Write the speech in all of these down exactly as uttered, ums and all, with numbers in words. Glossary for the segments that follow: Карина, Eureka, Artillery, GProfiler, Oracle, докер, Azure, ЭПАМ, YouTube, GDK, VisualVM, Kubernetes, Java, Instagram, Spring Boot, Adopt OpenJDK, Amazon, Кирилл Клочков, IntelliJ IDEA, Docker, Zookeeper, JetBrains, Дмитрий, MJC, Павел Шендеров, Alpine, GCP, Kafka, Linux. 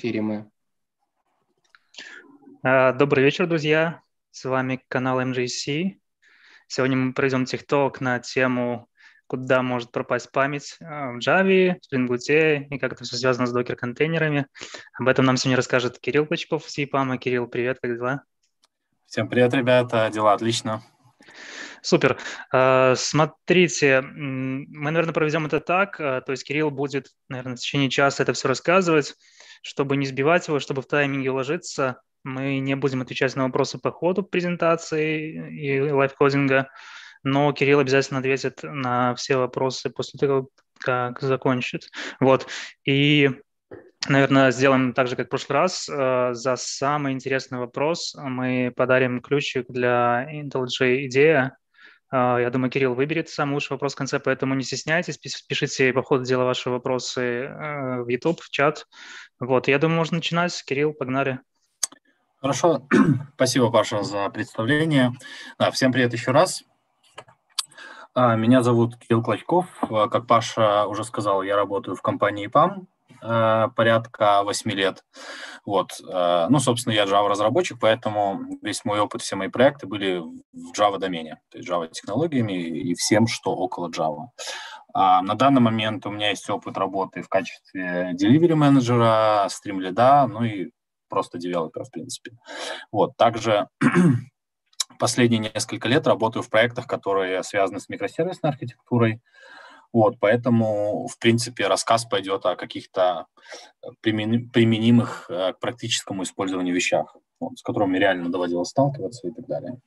эфире мы. Добрый вечер, друзья. С вами канал эм джей си. Сегодня мы пройдем тик-ток на тему, куда может пропасть память в Java, в Spring Boot и как это все связано с докер-контейнерами. Об этом нам сегодня расскажет Кирилл Клочков с и пам. Кирилл, привет, как дела? Всем привет, ребята. Дела отлично. Супер. Смотрите, мы, наверное, проведем это так. То есть Кирилл будет, наверное, в течение часа это все рассказывать, чтобы не сбивать его, чтобы в тайминге уложиться. Мы не будем отвечать на вопросы по ходу презентации и лайфкодинга, но Кирилл обязательно ответит на все вопросы после того, как закончит. Вот. И, наверное, сделаем так же, как в прошлый раз. За самый интересный вопрос мы подарим ключик для IntelliJ IDEA. Я думаю, Кирилл выберет самый лучший вопрос в конце, поэтому не стесняйтесь, пишите по ходу дела ваши вопросы в YouTube, в чат. Вот. Я думаю, можно начинать. Кирилл, погнали. Хорошо. Спасибо, Паша, за представление. Да, всем привет еще раз. Меня зовут Кирилл Клочков. Как Паша уже сказал, я работаю в компании и пам порядка восьми лет. Вот. Ну, собственно, я Java-разработчик, поэтому весь мой опыт, все мои проекты были в Java-домене, то есть Java-технологиями и всем, что около Java. На данный момент у меня есть опыт работы в качестве delivery-менеджера, стрим-лида, ну и просто девелопера, в принципе. Вот. Также последние несколько лет работаю в проектах, которые связаны с микросервисной архитектурой. Вот, поэтому, в принципе, рассказ пойдет о каких-то применимых к практическому использованию вещах, вот, с которыми реально доводилось сталкиваться и так далее.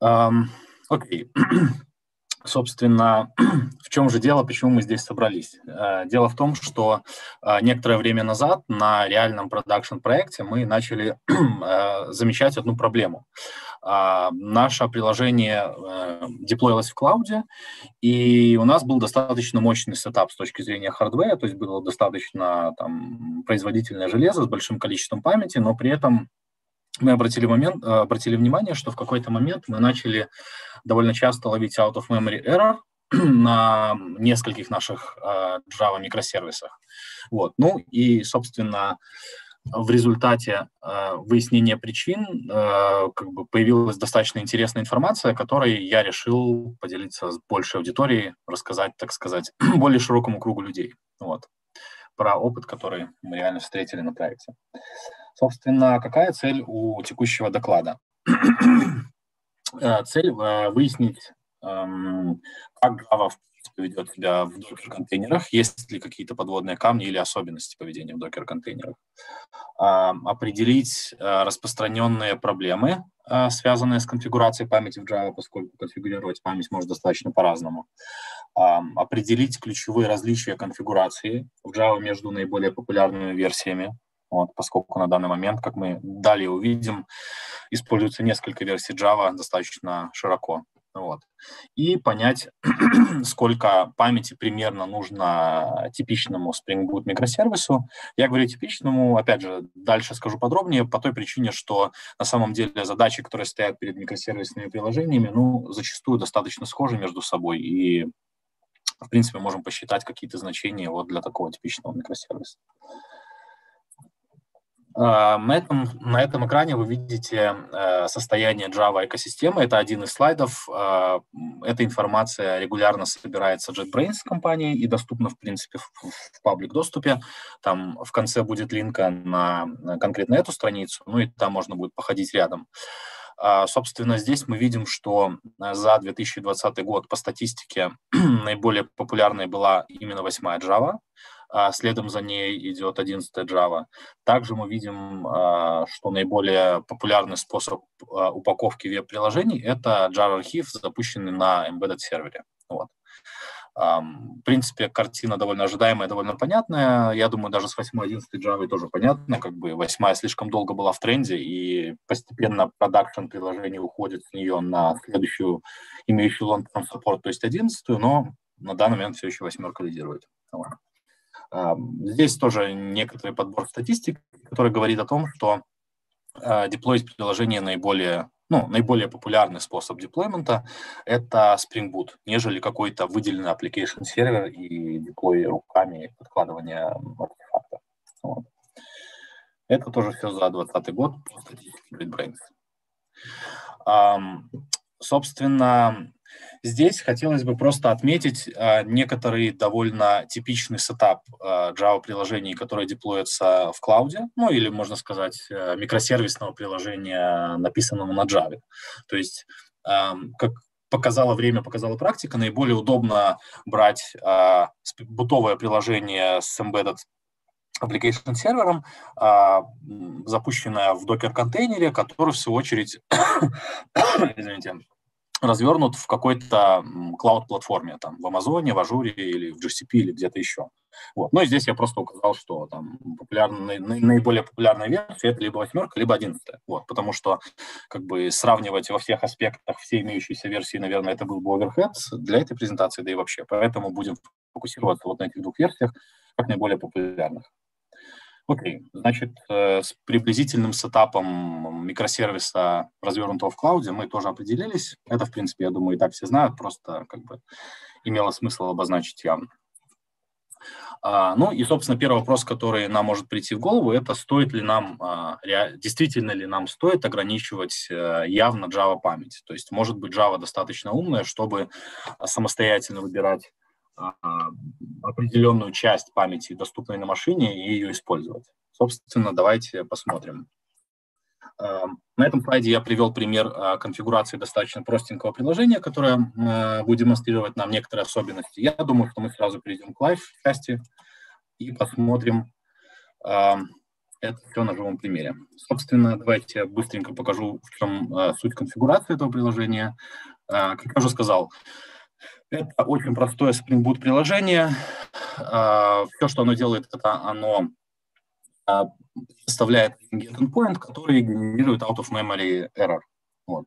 Um, окей. Собственно, в чем же дело, почему мы здесь собрались? Дело в том, что некоторое время назад на реальном продакшн-проекте мы начали замечать одну проблему. Наше приложение деплоилось в клауде, и у нас был достаточно мощный сетап с точки зрения хардвера, то есть было достаточно там, производительное железо с большим количеством памяти, но при этом мы обратили, момент, обратили внимание, что в какой-то момент мы начали довольно часто ловить out-of-memory error на нескольких наших Java микросервисах. Вот. Ну и, собственно, в результате выяснения причин как бы появилась достаточно интересная информация, которой я решил поделиться с большей аудиторией, рассказать, так сказать, более широкому кругу людей. Вот. Про опыт, который мы реально встретили на проекте. Собственно, какая цель у текущего доклада? Цель выяснить, как Java ведет себя в докер-контейнерах, есть ли какие-то подводные камни или особенности поведения в докер-контейнерах. Определить распространенные проблемы, связанные с конфигурацией памяти в Java, поскольку конфигурировать память можно достаточно по-разному. Определить ключевые различия конфигурации в Java между наиболее популярными версиями. Вот, поскольку на данный момент, как мы далее увидим, используются несколько версий Java достаточно широко. Вот. И понять, сколько памяти примерно нужно типичному Spring Boot микросервису. Я говорю типичному, опять же, дальше скажу подробнее, по той причине, что на самом деле задачи, которые стоят перед микросервисными приложениями, ну, зачастую достаточно схожи между собой. И, в принципе, можем посчитать какие-то значения вот для такого типичного микросервиса. На этом, на этом экране вы видите состояние Java-экосистемы. Это один из слайдов. Эта информация регулярно собирается JetBrains компанией и доступна, в принципе, в паблик-доступе. Там в конце будет линка на конкретно эту страницу, ну и там можно будет походить рядом. Собственно, здесь мы видим, что за две тысячи двадцатый год по статистике наиболее популярной была именно восьмая Java. Следом за ней идет одиннадцатая Java. Также мы видим, что наиболее популярный способ упаковки веб-приложений – это Java-архив, запущенный на embedded-сервере. Вот. В принципе, картина довольно ожидаемая, довольно понятная. Я думаю, даже с восьмой, одиннадцатой Java тоже понятно. Как бы восьмая слишком долго была в тренде, и постепенно продакшн-приложение уходит с нее на следующую, имеющую long-term support, то есть одиннадцатую, но на данный момент все еще восьмерка лидирует. Здесь тоже некоторый подбор статистик, который говорит о том, что деплоить приложение наиболее, ну, наиболее популярный способ деплоймента – это Spring Boot, нежели какой-то выделенный application сервер и деплой руками подкладывание артефактов. Это тоже все за двадцатый год по статистике BitBrains. Um, собственно, здесь хотелось бы просто отметить uh, некоторый довольно типичный сетап uh, Java-приложений, которые деплоятся в клауде, ну или, можно сказать, uh, микросервисного приложения, написанного на Java. То есть, um, как показало время, показала практика, наиболее удобно брать uh, бутовое приложение с embedded application сервером, а, запущенная в докер-контейнере, который, в свою очередь, извините, развернут в какой-то клауд-платформе, там, в Амазоне, в Ажуре или в джи си пи, или где-то еще. Вот. Ну и здесь я просто указал, что там популярный, наиболее популярная версия — это либо восьмерка, либо одиннадцатая. Вот. Потому что, как бы, сравнивать во всех аспектах все имеющиеся версии, наверное, это был бы оверхед для этой презентации, да и вообще. Поэтому будем фокусироваться вот на этих двух версиях, как наиболее популярных. Окей, значит, с приблизительным сетапом микросервиса, развернутого в клауде, мы тоже определились. Это, в принципе, я думаю, и так все знают, просто как бы имело смысл обозначить явно. А, ну и, собственно, первый вопрос, который нам может прийти в голову, это стоит ли нам, а, ре... действительно ли нам стоит ограничивать а, явно Java память. То есть, может быть, Java достаточно умная, чтобы самостоятельно выбирать определенную часть памяти, доступной на машине, и ее использовать. Собственно, давайте посмотрим. На этом слайде я привел пример конфигурации достаточно простенького приложения, которое будет демонстрировать нам некоторые особенности. Я думаю, что мы сразу перейдем к лайв-части и посмотрим это все на живом примере. Собственно, давайте я быстренько покажу, в чем суть конфигурации этого приложения. Как я уже сказал, это очень простое Spring Boot приложение. Все, что оно делает, это оно составляет get endpoint, который генерирует out-of-memory error. Вот.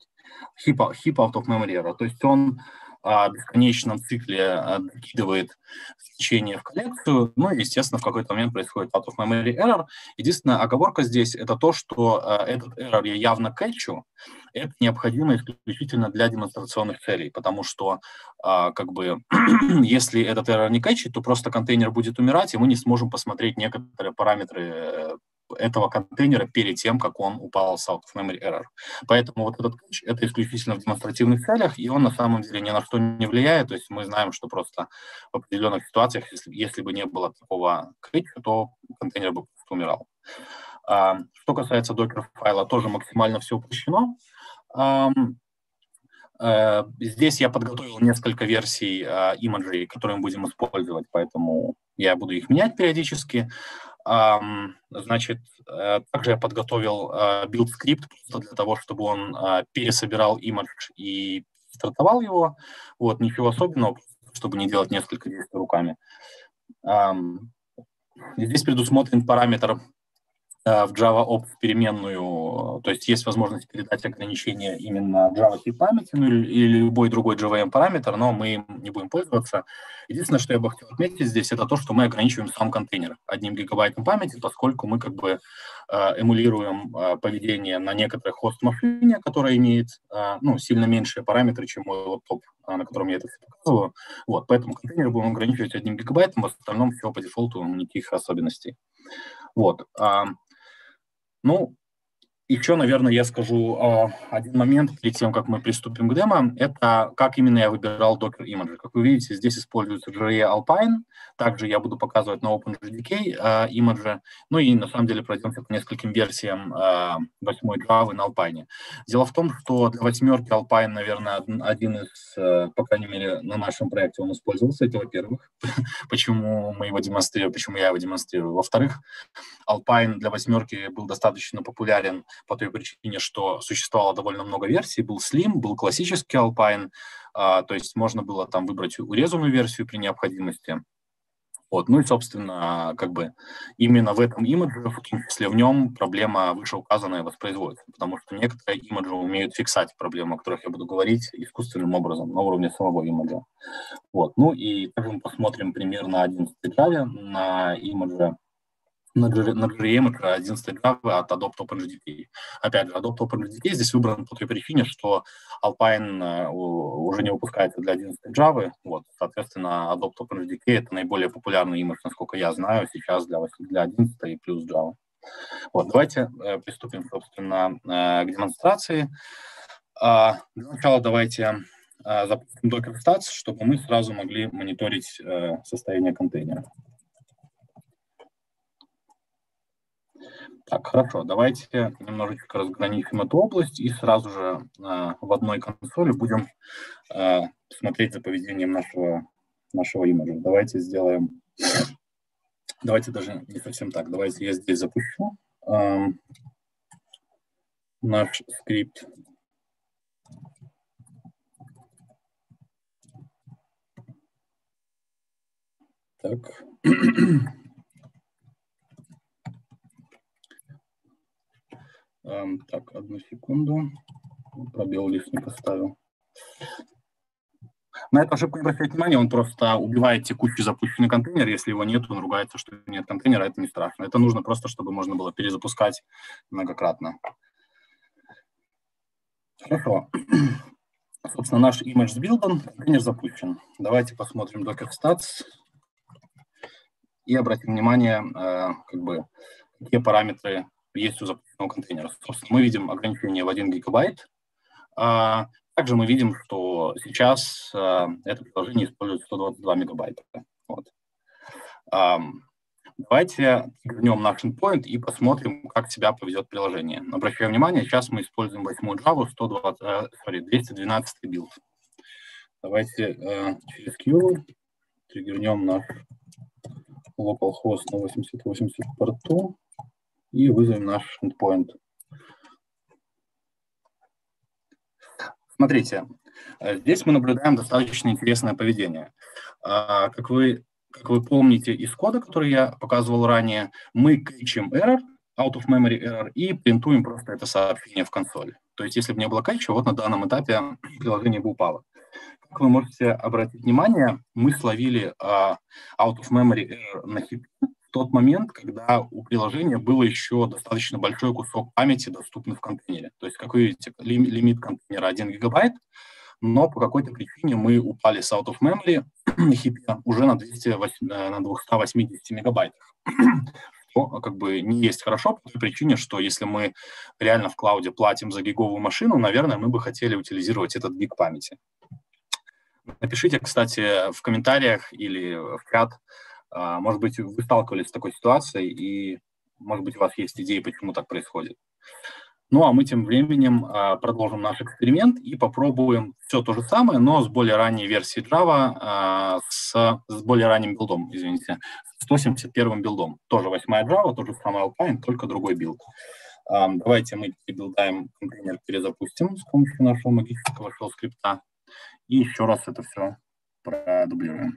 Heap out-of-memory error. То есть он в бесконечном цикле докидывает сечение в коллекцию, ну и, естественно, в какой-то момент происходит out-of-memory error. Единственная оговорка здесь — это то, что этот error я явно кэчу, это необходимо исключительно для демонстрационных целей, потому что, как бы, если этот error не кэчить, то просто контейнер будет умирать, и мы не сможем посмотреть некоторые параметры этого контейнера перед тем, как он упал с out-of-memory error. Поэтому вот этот ключ — это исключительно в демонстративных целях, и он на самом деле ни на что не влияет. То есть мы знаем, что просто в определенных ситуациях, если, если бы не было такого ключа, то контейнер бы просто умирал. А, что касается докер-файла, тоже максимально все упрощено. А, а, здесь я подготовил несколько версий а, имиджей, которые мы будем использовать, поэтому я буду их менять периодически. Значит, также я подготовил билд-скрипт для того, чтобы он пересобирал имидж и стартовал его. Вот, ничего особенного, чтобы не делать несколько действий руками. Здесь предусмотрен параметр в JavaOps переменную, то есть есть возможность передать ограничение именно Java тип памяти, ну, или любой другой джей ви эм параметр, но мы им не будем пользоваться. Единственное, что я бы хотел отметить здесь, это то, что мы ограничиваем сам контейнер одним гигабайтом памяти, поскольку мы как бы эмулируем поведение на некоторой хост-машине, которая имеет, ну, сильно меньшие параметры, чем мой лаптоп, на котором я это все показываю. Вот, поэтому контейнер будем ограничивать одним гигабайтом, в остальном все по дефолту, никаких особенностей. Вот. Ну, еще, наверное, я скажу э, один момент перед тем, как мы приступим к демо. Это как именно я выбирал Docker Image. Как вы видите, здесь используется джей и Alpine. Также я буду показывать на OpenJDK э, Image. Ну и, на самом деле, пройдемся по нескольким версиям восьмой э, Java на Alpine. Дело в том, что для восьмерки Alpine, наверное, один из, э, по крайней мере, на нашем проекте он использовался. Это, во-первых, почему мы его демонстрируем, почему я его демонстрирую. Во-вторых, Alpine для восьмерки был достаточно популярен по той причине, что существовало довольно много версий. Был Slim, был классический Alpine, а, то есть можно было там выбрать урезанную версию при необходимости. Вот. Ну и, собственно, как бы именно в этом имидже, в том числе в нем, проблема вышеуказанная воспроизводится, потому что некоторые имиджи умеют фиксать проблемы, о которых я буду говорить, искусственным образом на уровне самого имиджа. Вот. Ну и также мы посмотрим пример на одиннадцатой Java, на имидже, на джей и эм одиннадцатой Java от Adopt OpenJDK. Опять же, Adopt OpenJDK здесь выбран по той причине, что Alpine уже не выпускается для одиннадцатой Java. Вот, соответственно, Adopt OpenJDK — это наиболее популярный имидж, насколько я знаю, сейчас для, для одиннадцатой плюс Java. Вот, давайте приступим, собственно, к демонстрации. Для начала давайте запустим Docker Stats, чтобы мы сразу могли мониторить состояние контейнера. Так, хорошо, давайте немножечко разграничим эту область и сразу же э, в одной консоли будем э, смотреть за поведением нашего, нашего имиджа. Давайте сделаем, давайте даже не совсем так, давайте я здесь запущу э, наш скрипт. Так. Так, одну секунду. Пробел лишь не поставил. На эту ошибку не обращайте внимания, он просто убивает текущий запущенный контейнер. Если его нет, он ругается, что нет контейнера, это не страшно. Это нужно просто, чтобы можно было перезапускать многократно. Хорошо. Собственно, наш image сбилдан, контейнер запущен. Давайте посмотрим Docker Stats и обратим внимание, как бы, какие параметры есть у запущенного контейнера. Собственно, мы видим ограничение в один гигабайт. А также мы видим, что сейчас а, это приложение использует сто двадцать два мегабайта. Вот. А, давайте вернем наш endpoint и посмотрим, как себя поведет приложение. Обращаю внимание, сейчас мы используем восьмую Java, сто двадцать, sorry, двести двенадцатый билд. Давайте а, через Q триггернем наш localhost на восемьдесят восемьдесят порту. И вызовем наш endpoint. Смотрите, здесь мы наблюдаем достаточно интересное поведение. Как вы, как вы помните из кода, который я показывал ранее, мы кэчим error, out of memory error, и принтуем просто это сообщение в консоль. То есть если бы не было кэча, вот на данном этапе приложение бы упало. Как вы можете обратить внимание, мы словили out of memory error на хипе, тот момент, когда у приложения было еще достаточно большой кусок памяти, доступный в контейнере. То есть, как вы видите, лимит контейнера один гигабайт, но по какой-то причине мы упали с out of memory уже на двухстах восьмидесяти мегабайтах. Что как бы не есть хорошо, по той причине, что если мы реально в клауде платим за гиговую машину, наверное, мы бы хотели утилизировать этот гиг памяти. Напишите, кстати, в комментариях или в чат, может быть, вы сталкивались с такой ситуацией, и, может быть, у вас есть идеи, почему так происходит. Ну, а мы тем временем продолжим наш эксперимент и попробуем все то же самое, но с более ранней версией Java, с, с более ранним билдом, извините, с сто семьдесят первым билдом. Тоже восьмая Java, тоже самая Alpine, только другой билд. Давайте мы перебилдаем контейнер, перезапустим с помощью нашего магического шелл-скрипта. И еще раз это все продублируем.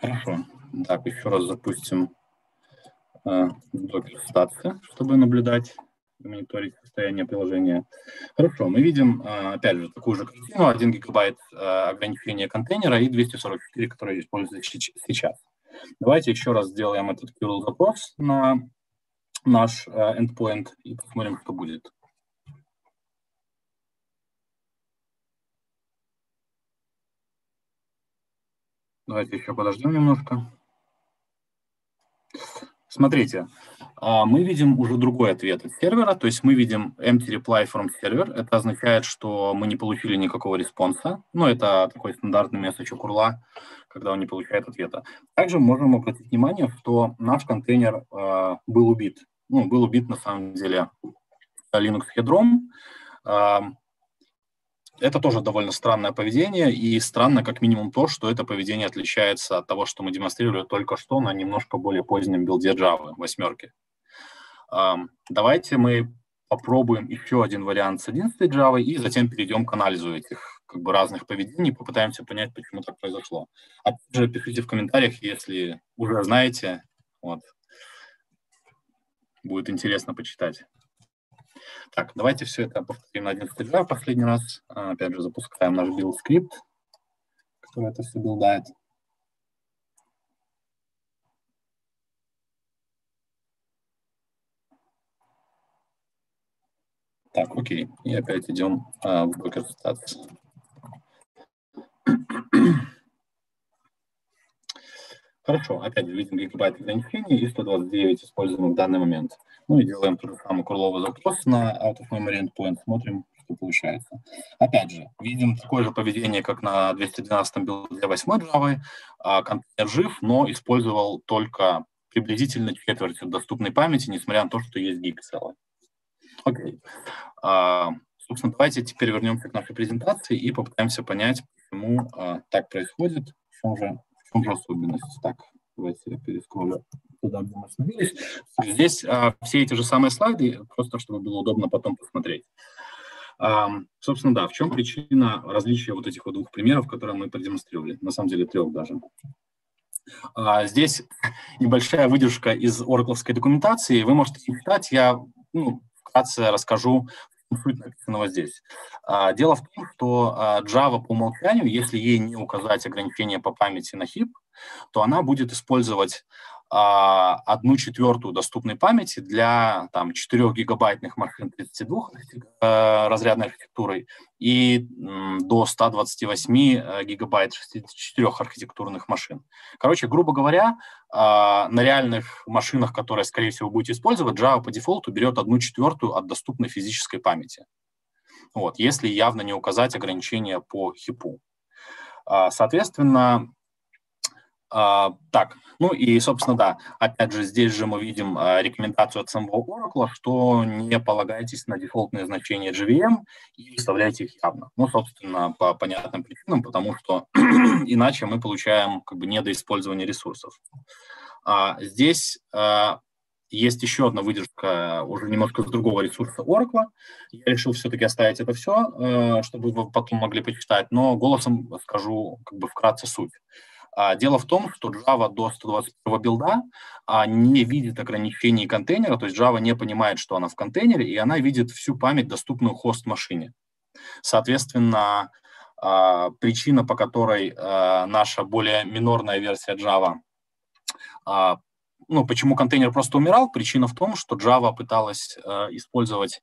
Хорошо. Так, еще раз запустим э, Docker Stats, чтобы наблюдать и мониторить состояние приложения. Хорошо, мы видим, э, опять же, такую же картину, один гигабайт э, ограничения контейнера и двести сорок четыре, которые используются сейчас. Давайте еще раз сделаем этот curl-запрос на наш э, endpoint и посмотрим, что будет. Давайте еще подождем немножко. Смотрите, мы видим уже другой ответ от сервера, то есть мы видим empty reply from server. Это означает, что мы не получили никакого респонса. Ну, это такой стандартный месседж у курла, когда он не получает ответа. Также можем обратить внимание, что наш контейнер э, был убит. Ну, был убит на самом деле Linux ядром. Это тоже довольно странное поведение, и странно как минимум то, что это поведение отличается от того, что мы демонстрировали только что на немножко более позднем билде Java, восьмерки. Давайте мы попробуем еще один вариант с одиннадцатой Java и затем перейдем к анализу этих как бы разных поведений, попытаемся понять, почему так произошло. Опять же, пишите в комментариях, если уже знаете, вот. Будет интересно почитать. Так, давайте все это повторим на одиннадцатой Java последний раз. Опять же, запускаем наш билд-скрипт, который это все билдает. Так, окей. И опять идем а, в Docker Stats. Хорошо, опять же, видим гигабайт ограничений и сто двадцать девять используемых в данный момент. Ну и делаем тот же самый курловый запрос на out of memory endpoint, смотрим, что получается. Опять же, видим такое же поведение, как на двести двенадцатом билде восьмой Java. Контейнер жив, но использовал только приблизительно четверть доступной памяти, несмотря на то, что есть гиг целый. Окей. А, собственно, давайте теперь вернемся к нашей презентации и попытаемся понять, почему а, так происходит, в чем же, в чем же особенность. Так, давайте я перескроллю туда, где мы остановились. Здесь а, все эти же самые слайды, просто чтобы было удобно потом посмотреть. Um, собственно, да, в чем причина различия вот этих вот двух примеров, которые мы продемонстрировали, на самом деле трех даже. Uh, здесь небольшая выдержка из Oracle'ской документации, вы можете читать, я ну, вкратце расскажу суть написанного здесь. Uh, дело в том, что uh, Java по умолчанию, если ей не указать ограничения по памяти на хип, то она будет использовать одну четвертую доступной памяти для там, четырёхгигабайтных машин тридцати двух разрядной архитектурой и до ста двадцати восьми гигабайт шестидесяти четырёх архитектурных машин. Короче, грубо говоря, на реальных машинах, которые, скорее всего, будете использовать, Java по дефолту берет одну четвертую от доступной физической памяти, вот, если явно не указать ограничения по хипу. Соответственно, Uh, так, ну и, собственно, да, опять же, здесь же мы видим uh, рекомендацию от самого Oracle, что не полагайтесь на дефолтные значения джей ви эм и выставляйте их явно. Ну, собственно, по понятным причинам, потому что иначе мы получаем как бы недоиспользование ресурсов. Uh, здесь uh, есть еще одна выдержка уже немножко с другого ресурса Oracle. Я решил все-таки оставить это все, uh, чтобы вы потом могли почитать, но голосом скажу как бы вкратце суть. Дело в том, что Java до сто двадцать первого билда не видит ограничений контейнера, то есть Java не понимает, что она в контейнере, и она видит всю память, доступную хост-машине. Соответственно, причина, по которой наша более минорная версия Java, ну, почему контейнер просто умирал, причина в том, что Java пыталась использовать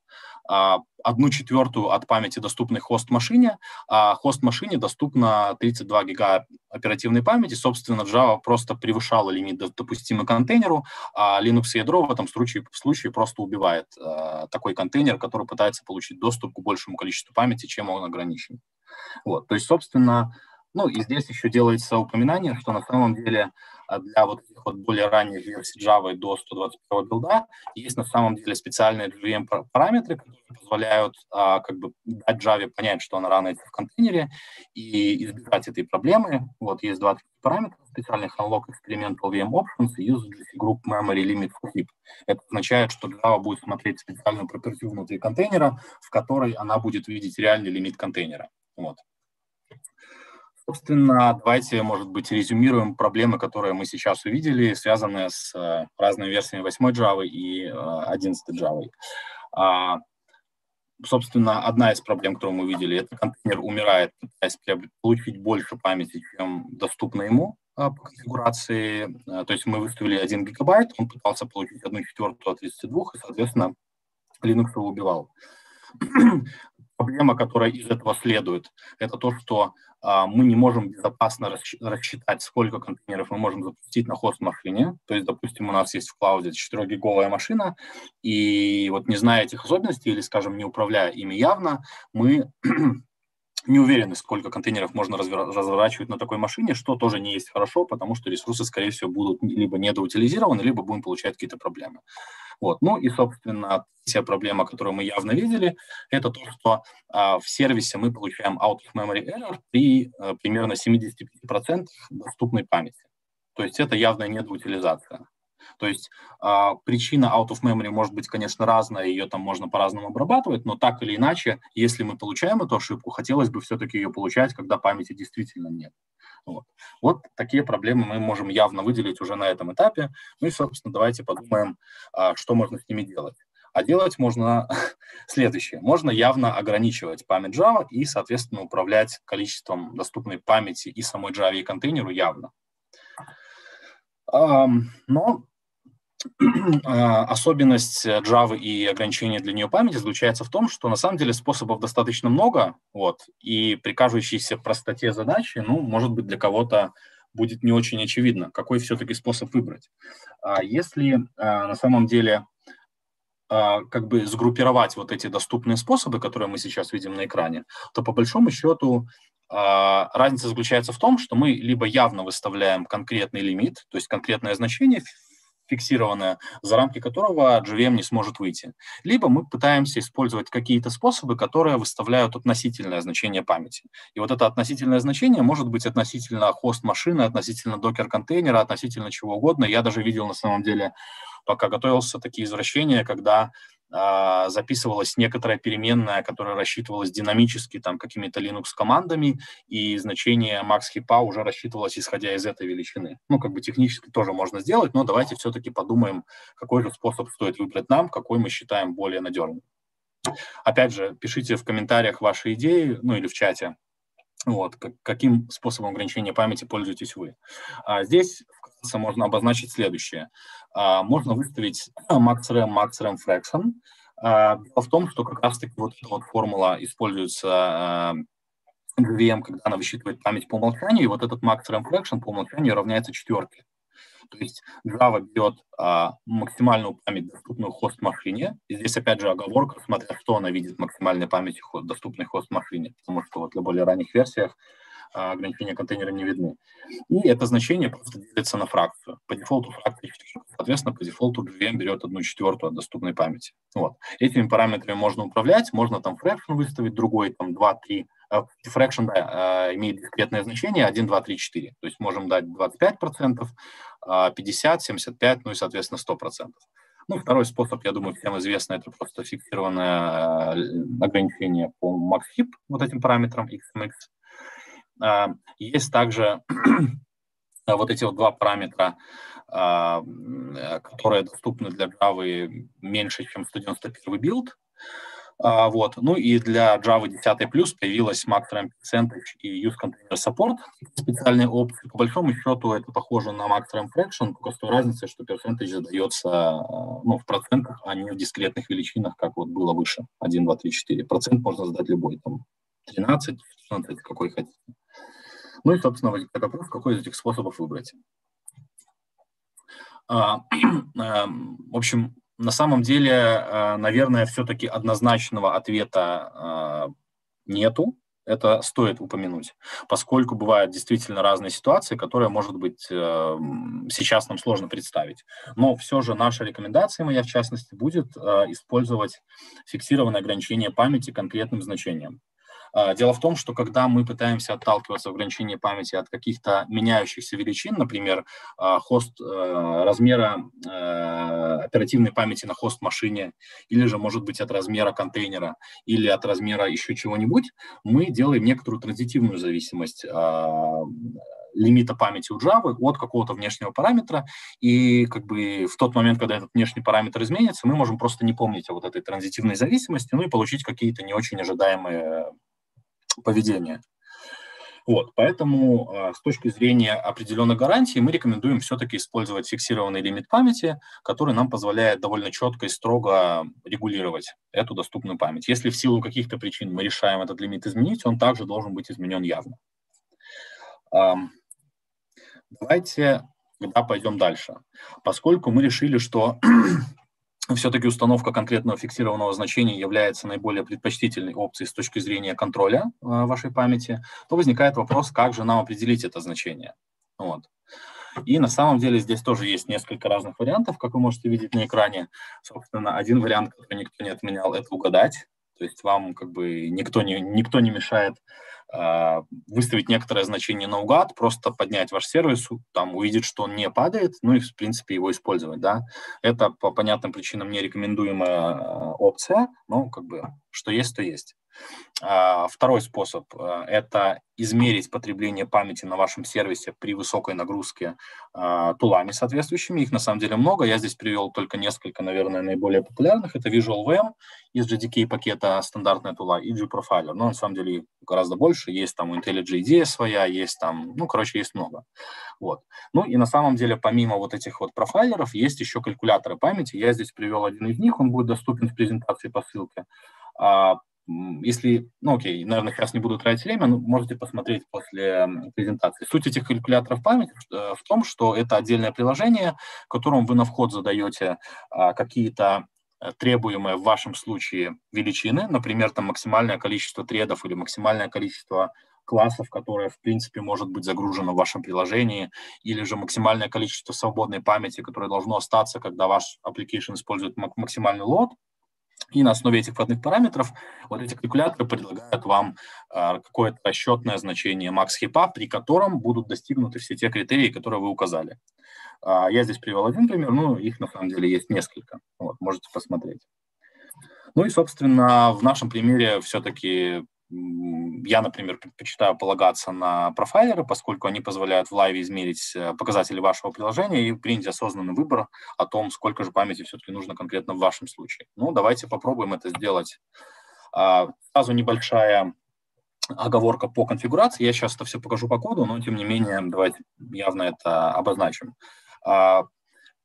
одну четвертую от памяти доступной хост-машине, а хост-машине доступно тридцать два гига оперативной памяти. Собственно, Java просто превышала лимит, допустимый контейнеру, а Linux-ядро в этом случае, в случае просто убивает а, такой контейнер, который пытается получить доступ к большему количеству памяти, чем он ограничен. Вот. То есть, собственно, ну и здесь еще делается упоминание, что на самом деле для вот этих вот более ранних версий Java до сто двадцать первого билда есть на самом деле специальные джей ви эм-параметры, которые позволяют а, как бы дать Java понять, что она ранит в контейнере, и избежать этой проблемы. Вот есть два параметра специальных: unlock experimental ви эм options и use group memory limit for heap. Это означает, что Java будет смотреть специальную property внутри контейнера, в которой она будет видеть реальный лимит контейнера. Вот. Собственно, давайте, может быть, резюмируем проблемы, которые мы сейчас увидели, связанные с uh, разными версиями восьмой Java и uh, одиннадцатой Java. Uh, собственно, одна из проблем, которую мы увидели, это контейнер умирает, пытаясь получить больше памяти, чем доступно ему uh, по конфигурации. Uh, то есть мы выставили один гигабайт, он пытался получить одну четвертую от тридцати двух, и, соответственно, Linux его убивал. Проблема, которая из этого следует, это то, что а, мы не можем безопасно рассчитать, сколько контейнеров мы можем запустить на хост-машине. То есть, допустим, у нас есть в клауде четырёхгиговая машина, и вот не зная этих особенностей или, скажем, не управляя ими явно, мы не уверены, сколько контейнеров можно разворачивать на такой машине, что тоже не есть хорошо, потому что ресурсы, скорее всего, будут либо недоутилизированы, либо будем получать какие-то проблемы. Вот. Ну и, собственно, вся проблема, которую мы явно видели, это то, что а, в сервисе мы получаем out of memory error при а, примерно семидесяти пяти процентах доступной памяти. То есть это явная недоутилизация. То есть а, причина out of memory может быть, конечно, разная, ее там можно по-разному обрабатывать, но так или иначе, если мы получаем эту ошибку, хотелось бы все-таки ее получать, когда памяти действительно нет. Вот. Вот такие проблемы мы можем явно выделить уже на этом этапе. Ну и, собственно, давайте подумаем, а, что можно с ними делать. А делать можно следующее. Можно явно ограничивать память Java и, соответственно, управлять количеством доступной памяти и самой Java, и контейнеру явно. А, но особенность Java и ограничения для нее памяти заключается в том, что на самом деле способов достаточно много, вот, и при кажущейся простоте задачи, ну, может быть, для кого-то будет не очень очевидно, какой все-таки способ выбрать. А если а, на самом деле а, как бы сгруппировать вот эти доступные способы, которые мы сейчас видим на экране, то по большому счету а, разница заключается в том, что мы либо явно выставляем конкретный лимит, то есть конкретное значение, фиксированное, за рамки которого джей ви эм не сможет выйти. Либо мы пытаемся использовать какие-то способы, которые выставляют относительное значение памяти. И вот это относительное значение может быть относительно хост-машины, относительно докер-контейнера, относительно чего угодно. Я даже видел, на самом деле, пока готовился, такие извращения, когда э, записывалась некоторая переменная, которая рассчитывалась динамически там какими-то Linux-командами, и значение max-хипа уже рассчитывалось, исходя из этой величины. Ну, как бы технически тоже можно сделать, но давайте все-таки подумаем, какой же способ стоит выбрать нам, какой мы считаем более надежным. Опять же, пишите в комментариях ваши идеи, ну или в чате, вот, каким способом ограничения памяти пользуетесь вы. А здесь можно обозначить следующее. Можно выставить max-rem, max-rem fraction. Дело в том, что как раз-таки вот эта вот формула используется джей ви эм, когда она высчитывает память по умолчанию, и вот этот max-rem fraction по умолчанию равняется четверке. То есть Java берет а, максимальную память, доступную хост-машине. И здесь, опять же, оговорка, смотря что она видит в максимальной памяти, доступной хост-машине, потому что вот для более ранних версиях а, ограничения контейнера не видны. И это значение просто делится на фракцию. По дефолту фракция четыре, соответственно, по дефолту джей ви эм берет одну четвертую от доступной памяти. Вот. Этими параметрами можно управлять, можно там fraction выставить, другой там два-три. Fraction, да, имеет дискретное значение один, два, три, четыре. То есть можем дать двадцать пять процентов, пятьдесят, семьдесят пять, ну и, соответственно, сто процентов. Ну, второй способ, я думаю, всем известно, это просто фиксированное ограничение по max-hip, вот этим параметром xmx. Есть также вот эти вот два параметра, которые доступны для Java меньше, чем сто девяносто первый билд. А, вот. Ну и для Java десять плюс появилась max-rem percentage и use container support, специальные опции. По большому счету это похоже на max-rem fraction, только с той разницей, что percentage задается ну, в процентах, а не в дискретных величинах, как вот было выше, один, два, три, четыре. Процент можно задать любой, там, тринадцать, шестнадцать, какой хотите. Ну и, собственно, возникает вопрос, какой из этих способов выбрать. А, а, в общем, на самом деле, наверное, все-таки однозначного ответа нету. Это стоит упомянуть, поскольку бывают действительно разные ситуации, которые, может быть, сейчас нам сложно представить. Но все же наша рекомендация, моя в частности, будет использовать фиксированное ограничение памяти конкретным значением. Дело в том, что когда мы пытаемся отталкиваться в ограничении памяти от каких-то меняющихся величин, например, хост, размера оперативной памяти на хост-машине, или же, может быть, от размера контейнера, или от размера еще чего-нибудь, мы делаем некоторую транзитивную зависимость лимита памяти у Java от какого-то внешнего параметра, и как бы в тот момент, когда этот внешний параметр изменится, мы можем просто не помнить о вот этой транзитивной зависимости, ну и получить какие-то не очень ожидаемые поведения. Вот, поэтому с точки зрения определенной гарантии мы рекомендуем все-таки использовать фиксированный лимит памяти, который нам позволяет довольно четко и строго регулировать эту доступную память. Если в силу каких-то причин мы решаем этот лимит изменить, он также должен быть изменен явно. Давайте тогда пойдем дальше. Поскольку мы решили, что все-таки установка конкретного фиксированного значения является наиболее предпочтительной опцией с точки зрения контроля вашей памяти, то возникает вопрос, как же нам определить это значение. Вот. И на самом деле здесь тоже есть несколько разных вариантов, как вы можете видеть на экране. Собственно, один вариант, который никто не отменял, это угадать. То есть вам как бы никто не, никто не мешает э, выставить некоторое значение наугад, просто поднять ваш сервис, там увидит, что он не падает, ну и в принципе его использовать. Да? Это по понятным причинам не рекомендуемая опция, но как бы что есть, то есть. А, второй способ – это измерить потребление памяти на вашем сервисе при высокой нагрузке а, тулами соответствующими. Их на самом деле много. Я здесь привел только несколько, наверное, наиболее популярных. Это VisualVM из джи ди кей пакета, стандартная тула, и GProfiler. Но на самом деле их гораздо больше. Есть там у IntelliJ IDEA своя, есть там, ну, короче, есть много. Вот. Ну и на самом деле помимо вот этих вот профайлеров есть еще калькуляторы памяти. Я здесь привел один из них, он будет доступен в презентации по ссылке. если, ну окей, наверное, сейчас не буду тратить время, но можете посмотреть после презентации. Суть этих калькуляторов памяти в том, что это отдельное приложение, в котором вы на вход задаете какие-то требуемые в вашем случае величины, например, там максимальное количество тредов или максимальное количество классов, которые, в принципе, может быть загружено в вашем приложении, или же максимальное количество свободной памяти, которое должно остаться, когда ваш application использует максимальный лот. И на основе этих входных параметров вот эти калькуляторы предлагают вам а, какое-то расчетное значение макс-хипа, при котором будут достигнуты все те критерии, которые вы указали. А, я здесь привел один пример, но их на самом деле есть несколько. Вот, можете посмотреть. Ну и, собственно, в нашем примере все-таки я, например, предпочитаю полагаться на профайлеры, поскольку они позволяют в лайве измерить показатели вашего приложения и принять осознанный выбор о том, сколько же памяти все-таки нужно конкретно в вашем случае. Ну, давайте попробуем это сделать. Сразу небольшая оговорка по конфигурации. Я сейчас это все покажу по коду, но, тем не менее, давайте явно это обозначим.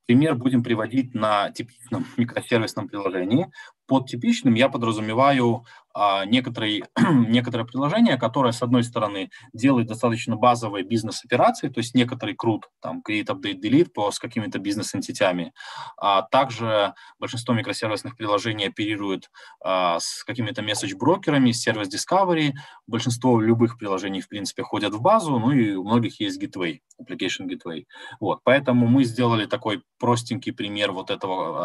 Пример будем приводить на типичном микросервисном приложении. Под типичным я подразумеваю а, некоторые, некоторое приложение, которое, с одной стороны, делает достаточно базовые бизнес-операции, то есть некоторый крут, там, create, update, delete по, с какими-то бизнес-энтитями. А также большинство микросервисных приложений оперирует а, с какими-то месседж-брокерами, сервис discovery. Большинство любых приложений, в принципе, ходят в базу, ну и у многих есть gateway, application gateway. Вот, поэтому мы сделали такой простенький пример вот этого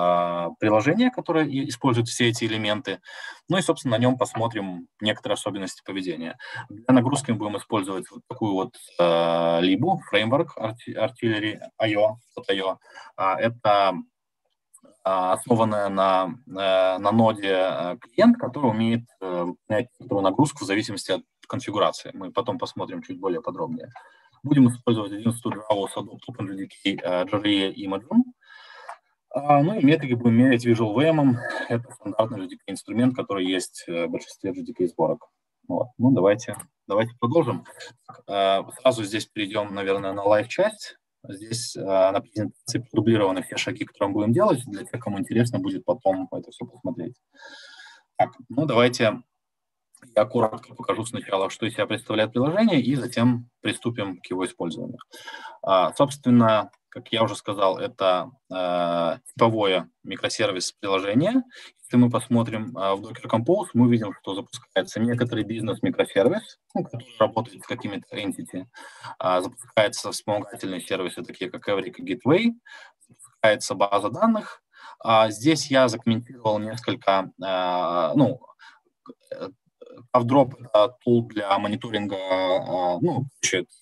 а, приложения, которое использует все эти элементы. Ну и, собственно, на нем посмотрим некоторые особенности поведения. Для нагрузки мы будем использовать вот такую вот э, либу, фреймворк Artillery ай о. Это основанная на, на ноде клиент, который умеет выполнять нагрузку в зависимости от конфигурации. Мы потом посмотрим чуть более подробнее. Будем использовать одиннадцатую Java с Adopt OpenJDK IDEA и Amazon. Ну и метрики будем мерять VisualVM. Это стандартный джи ди кей-инструмент, который есть в большинстве джи ди кей-сборок. Вот. Ну, давайте, давайте продолжим. Сразу здесь перейдем, наверное, на лайв-часть. Здесь на презентации продублированы все шаги, которые мы будем делать. Для тех, кому интересно, будет потом это все посмотреть. Так, ну давайте я коротко покажу сначала, что из себя представляет приложение, и затем приступим к его использованию. Собственно, как я уже сказал, это э, типовое микросервис-приложение. Если мы посмотрим э, в Docker Compose, мы видим, что запускается некоторый бизнес-микросервис, ну, который работает с какими-то entity. Э, запускаются вспомогательные сервисы, такие как Eureka, Gateway. Запускается база данных. Э, здесь я закомментировал несколько... Э, ну, Авдроп – это тул для мониторинга, ну,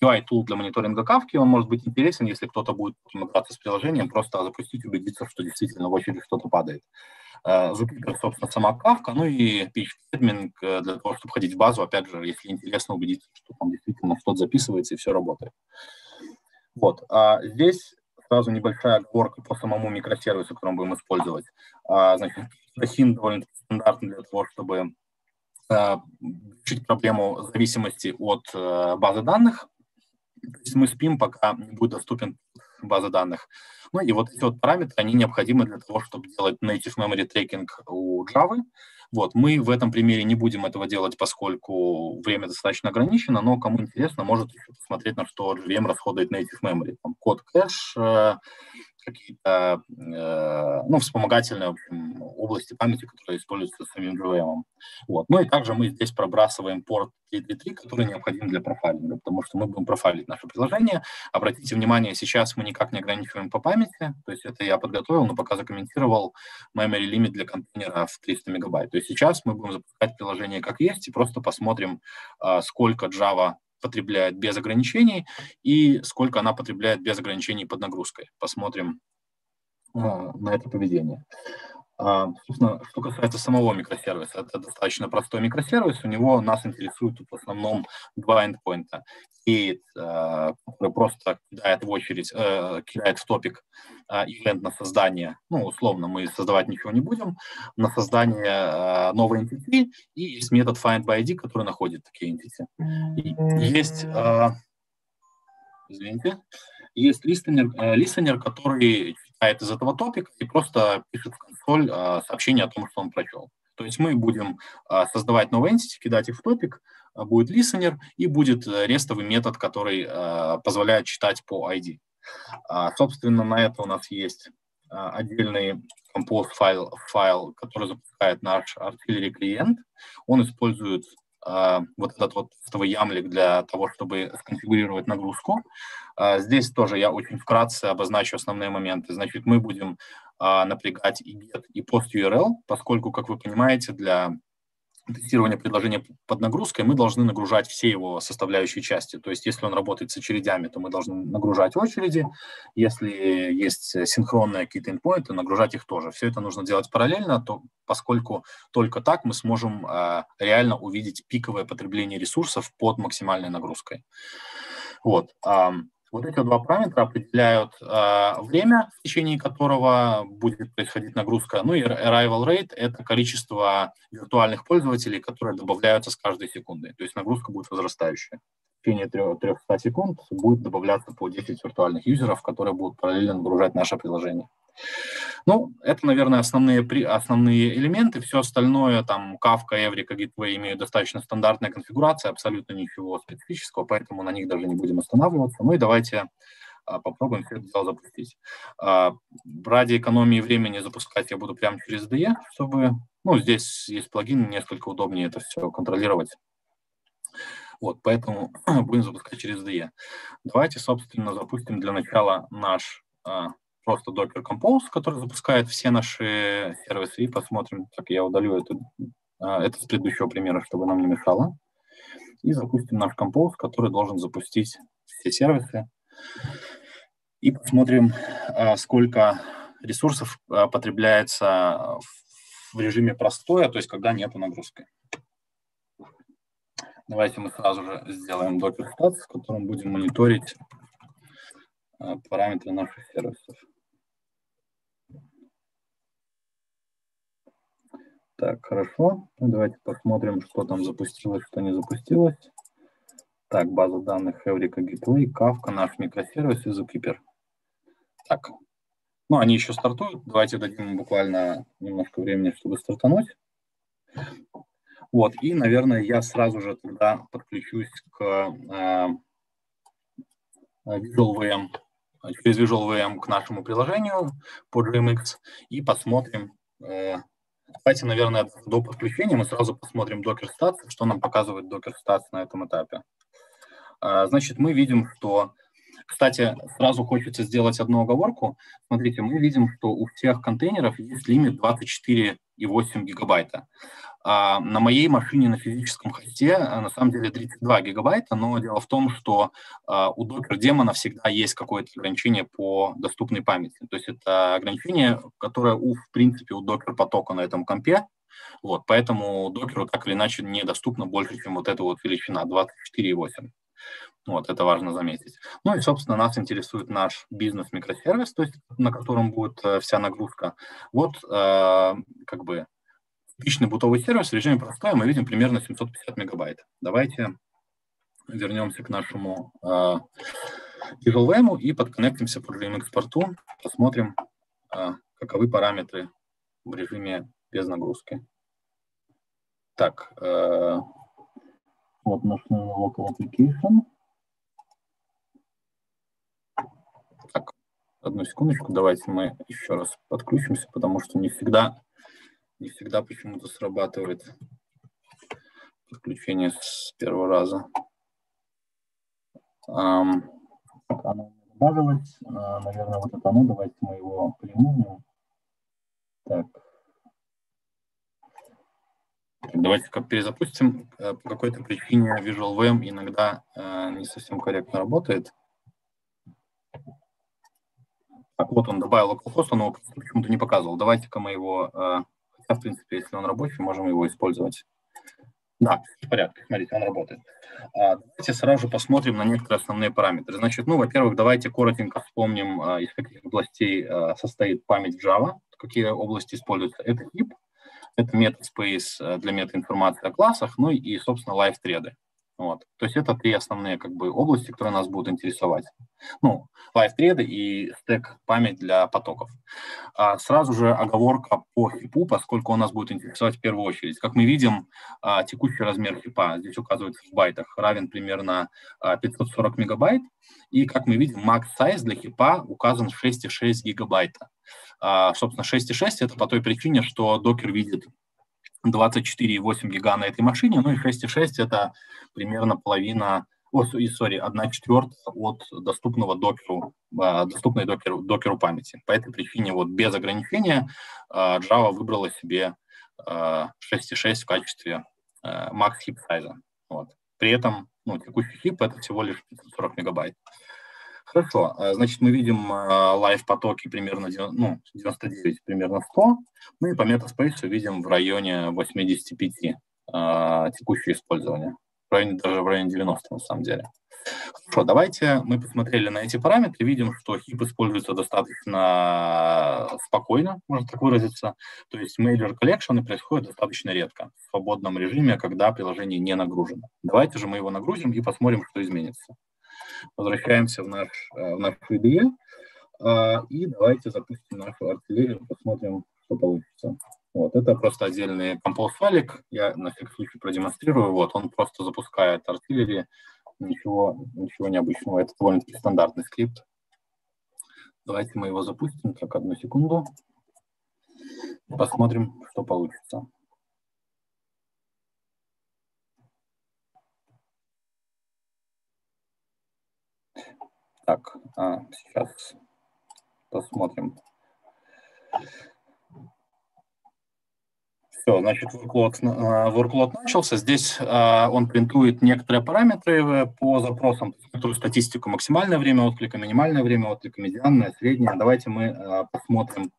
ю ай-тул для мониторинга Kafka, он может быть интересен, если кто-то будет играться с приложением, просто запустить, убедиться, что действительно в очереди что-то падает. Zookeeper, собственно, сама Kafka, ну и php-админ для того, чтобы ходить в базу, опять же, если интересно, убедиться, что там действительно что-то записывается и все работает. Вот, а здесь сразу небольшая оговорка по самому микросервису, который мы будем использовать. А, значит, хин довольно стандартный для того, чтобы решить проблему зависимости от э, базы данных. То есть мы спим, пока не будет доступен база данных. Ну и вот эти вот параметры, они необходимы для того, чтобы делать native memory tracking у Java. Вот, мы в этом примере не будем этого делать, поскольку время достаточно ограничено, но кому интересно, может еще посмотреть, на что джей ви эм расходует native memory. Там код кэш, э, какие-то э, ну, вспомогательные, в общем, области памяти, которые используются самим джей ви эм. Вот. Ну и также мы здесь пробрасываем порт три три три, который необходим для профайлинга, потому что мы будем профайлить наше приложение. Обратите внимание, сейчас мы никак не ограничиваем по памяти, то есть это я подготовил, но пока закомментировал memory limit для контейнера в триста мегабайт. То есть сейчас мы будем запускать приложение как есть и просто посмотрим, сколько Java потребляет без ограничений и сколько она потребляет без ограничений под нагрузкой. Посмотрим а, на это поведение. А, собственно, что касается самого микросервиса, это достаточно простой микросервис. У него нас интересуют в основном два эндпоинта. И а, просто кидает в очередь, а, кидает в топик а, ивент на создание. Ну, условно, мы создавать ничего не будем. На создание а, новой entity и есть метод find by ай ди, который находит такие entity. И есть... А, извините. Есть listener, listener, который читает из этого топика и просто пишет в консоль сообщение о том, что он прочел. То есть мы будем создавать новый entity, кидать их в топик, будет listener и будет рестовый метод, который позволяет читать по ай ди. Собственно, на это у нас есть отдельный compose файл, файл, который запускает наш Artillery клиент. Он использует вот этот вот ямлик для того, чтобы сконфигурировать нагрузку. Здесь тоже я очень вкратце обозначу основные моменты. Значит, мы будем напрягать и get, и post-ю ар эл, поскольку, как вы понимаете, для тестирования предложения под нагрузкой мы должны нагружать все его составляющие части. То есть если он работает с очередями, то мы должны нагружать очереди. Если есть синхронные какие-то endpoints, нагружать их тоже. Все это нужно делать параллельно, то, поскольку только так мы сможем э, реально увидеть пиковое потребление ресурсов под максимальной нагрузкой. Вот. Вот эти два параметра определяют э, время, в течение которого будет происходить нагрузка. Ну и arrival rate – это количество виртуальных пользователей, которые добавляются с каждой секундой. То есть нагрузка будет возрастающая. В течение трёхсот секунд будет добавляться по десять виртуальных юзеров, которые будут параллельно нагружать наше приложение. Ну, это, наверное, основные, основные элементы. Все остальное, там, Kafka, Eureka, Gateway имеют достаточно стандартная конфигурация, абсолютно ничего специфического, поэтому на них даже не будем останавливаться. Ну и давайте попробуем все это дело запустить. Ради экономии времени запускать я буду прямо через ай ди и, чтобы... Ну, здесь есть плагин, несколько удобнее это все контролировать. Вот, поэтому будем запускать через ай ди и. Давайте, собственно, запустим для начала наш... просто Docker Compose, который запускает все наши сервисы, и посмотрим, так я удалю это, это с предыдущего примера, чтобы нам не мешало. И запустим наш Compose, который должен запустить все сервисы. И посмотрим, сколько ресурсов потребляется в режиме простоя, то есть когда нету нагрузки. Давайте мы сразу же сделаем Docker Stats, в котором будем мониторить параметры наших сервисов. Так, хорошо. Давайте посмотрим, что там запустилось, что не запустилось. Так, база данных Eureka, Gateway, Kafka, наш микросервис и Zookeeper. Так. Ну, они еще стартуют. Давайте дадим буквально немножко времени, чтобы стартануть. Вот. И, наверное, я сразу же тогда подключусь к VisualVM, через VisualVM к нашему приложению по джей эм икс и посмотрим. Давайте, наверное, до подключения мы сразу посмотрим Docker Stats, что нам показывает Docker Stats на этом этапе. Значит, мы видим, что... Кстати, сразу хочется сделать одну оговорку. Смотрите, мы видим, что у всех контейнеров есть лимит двадцать четыре и восемь десятых гигабайта. А на моей машине на физическом хосте на самом деле тридцать два гигабайта, но дело в том, что а, у докер-демона всегда есть какое-то ограничение по доступной памяти. То есть это ограничение, которое, у, в принципе, у докер-потока на этом компе. Вот, поэтому докеру так или иначе недоступно больше, чем вот эта вот величина двадцать четыре и восемь. Вот, это важно заметить. Ну и, собственно, нас интересует наш бизнес-микросервис, то есть на котором будет э, вся нагрузка. Вот, э, как бы, типичный бутовый сервис в режиме простой мы видим примерно семьсот пятьдесят мегабайт. Давайте вернемся к нашему э, VisualVM и подконнектимся по джей эм икс-порту, посмотрим, э, каковы параметры в режиме без нагрузки. Так, э, вот наш local application. Так, одну секундочку, давайте мы еще раз подключимся, потому что не всегда, не всегда почему-то срабатывает подключение с первого раза. Um, оно добавилось, uh, наверное, вот это оно, давайте мы его примем. Так. так давайте как перезапустим. По какой-то причине VisualVM иногда uh, не совсем корректно работает. Так, вот он добавил localhost, он его почему-то не показывал. Давайте-ка мы его, хотя, в принципе, если он рабочий, можем его использовать. Да, в порядке, смотрите, он работает. Давайте сразу же посмотрим на некоторые основные параметры. Значит, ну, во-первых, давайте коротенько вспомним, из каких областей состоит память Java, какие области используются. Это heap, это meta space для метаинформации о классах, ну и, собственно, live-треды. Вот. То есть это три основные как бы области, которые нас будут интересовать. Ну, лайфтреды и стэк память для потоков. А сразу же оговорка по хипу, поскольку он нас будет интересовать в первую очередь. Как мы видим, текущий размер хипа здесь указывается в байтах, равен примерно пятьсот сорок мегабайт. И, как мы видим, макс-сайз для хипа указан в шесть целых шесть десятых гигабайта. А, собственно, шесть целых шесть десятых это по той причине, что Docker видит двадцать четыре целых восемь десятых гига на этой машине, ну и шесть целых шесть десятых это примерно половина, о, сори, одна четвертая от доступного докеру, доступной докеру, докеру памяти. По этой причине вот без ограничения Java выбрала себе шесть целых шесть десятых в качестве max heap сайза. Вот. При этом ну, текущий хип это всего лишь пятьсот сорок мегабайт. Хорошо, значит, мы видим лайв-потоки примерно ну, девяносто девять, примерно сто, ну и по метаспейсу видим в районе восемьдесят пять э, текущее использование, в районе, даже в районе девяноста на самом деле. Хорошо, давайте мы посмотрели на эти параметры, видим, что хип используется достаточно спокойно, можно так выразиться, то есть мейлер коллекшены происходят достаточно редко, в свободном режиме, когда приложение не нагружено. Давайте же мы его нагрузим и посмотрим, что изменится. Возвращаемся в наш, в наш и ди и и давайте запустим нашу артиллерию, посмотрим, что получится. Вот, это просто отдельный compose-файлик, я на всякий случай продемонстрирую, вот, он просто запускает артиллерию, ничего, ничего необычного, это довольно-таки стандартный скрипт. Давайте мы его запустим, так, одну секунду, посмотрим, что получится. Так, а, сейчас посмотрим. Все, значит, workload, workload начался. Здесь а, он принтует некоторые параметры по запросам, некоторую статистику, максимальное время отклика, минимальное время отклика, медианное, среднее. Давайте мы а, посмотрим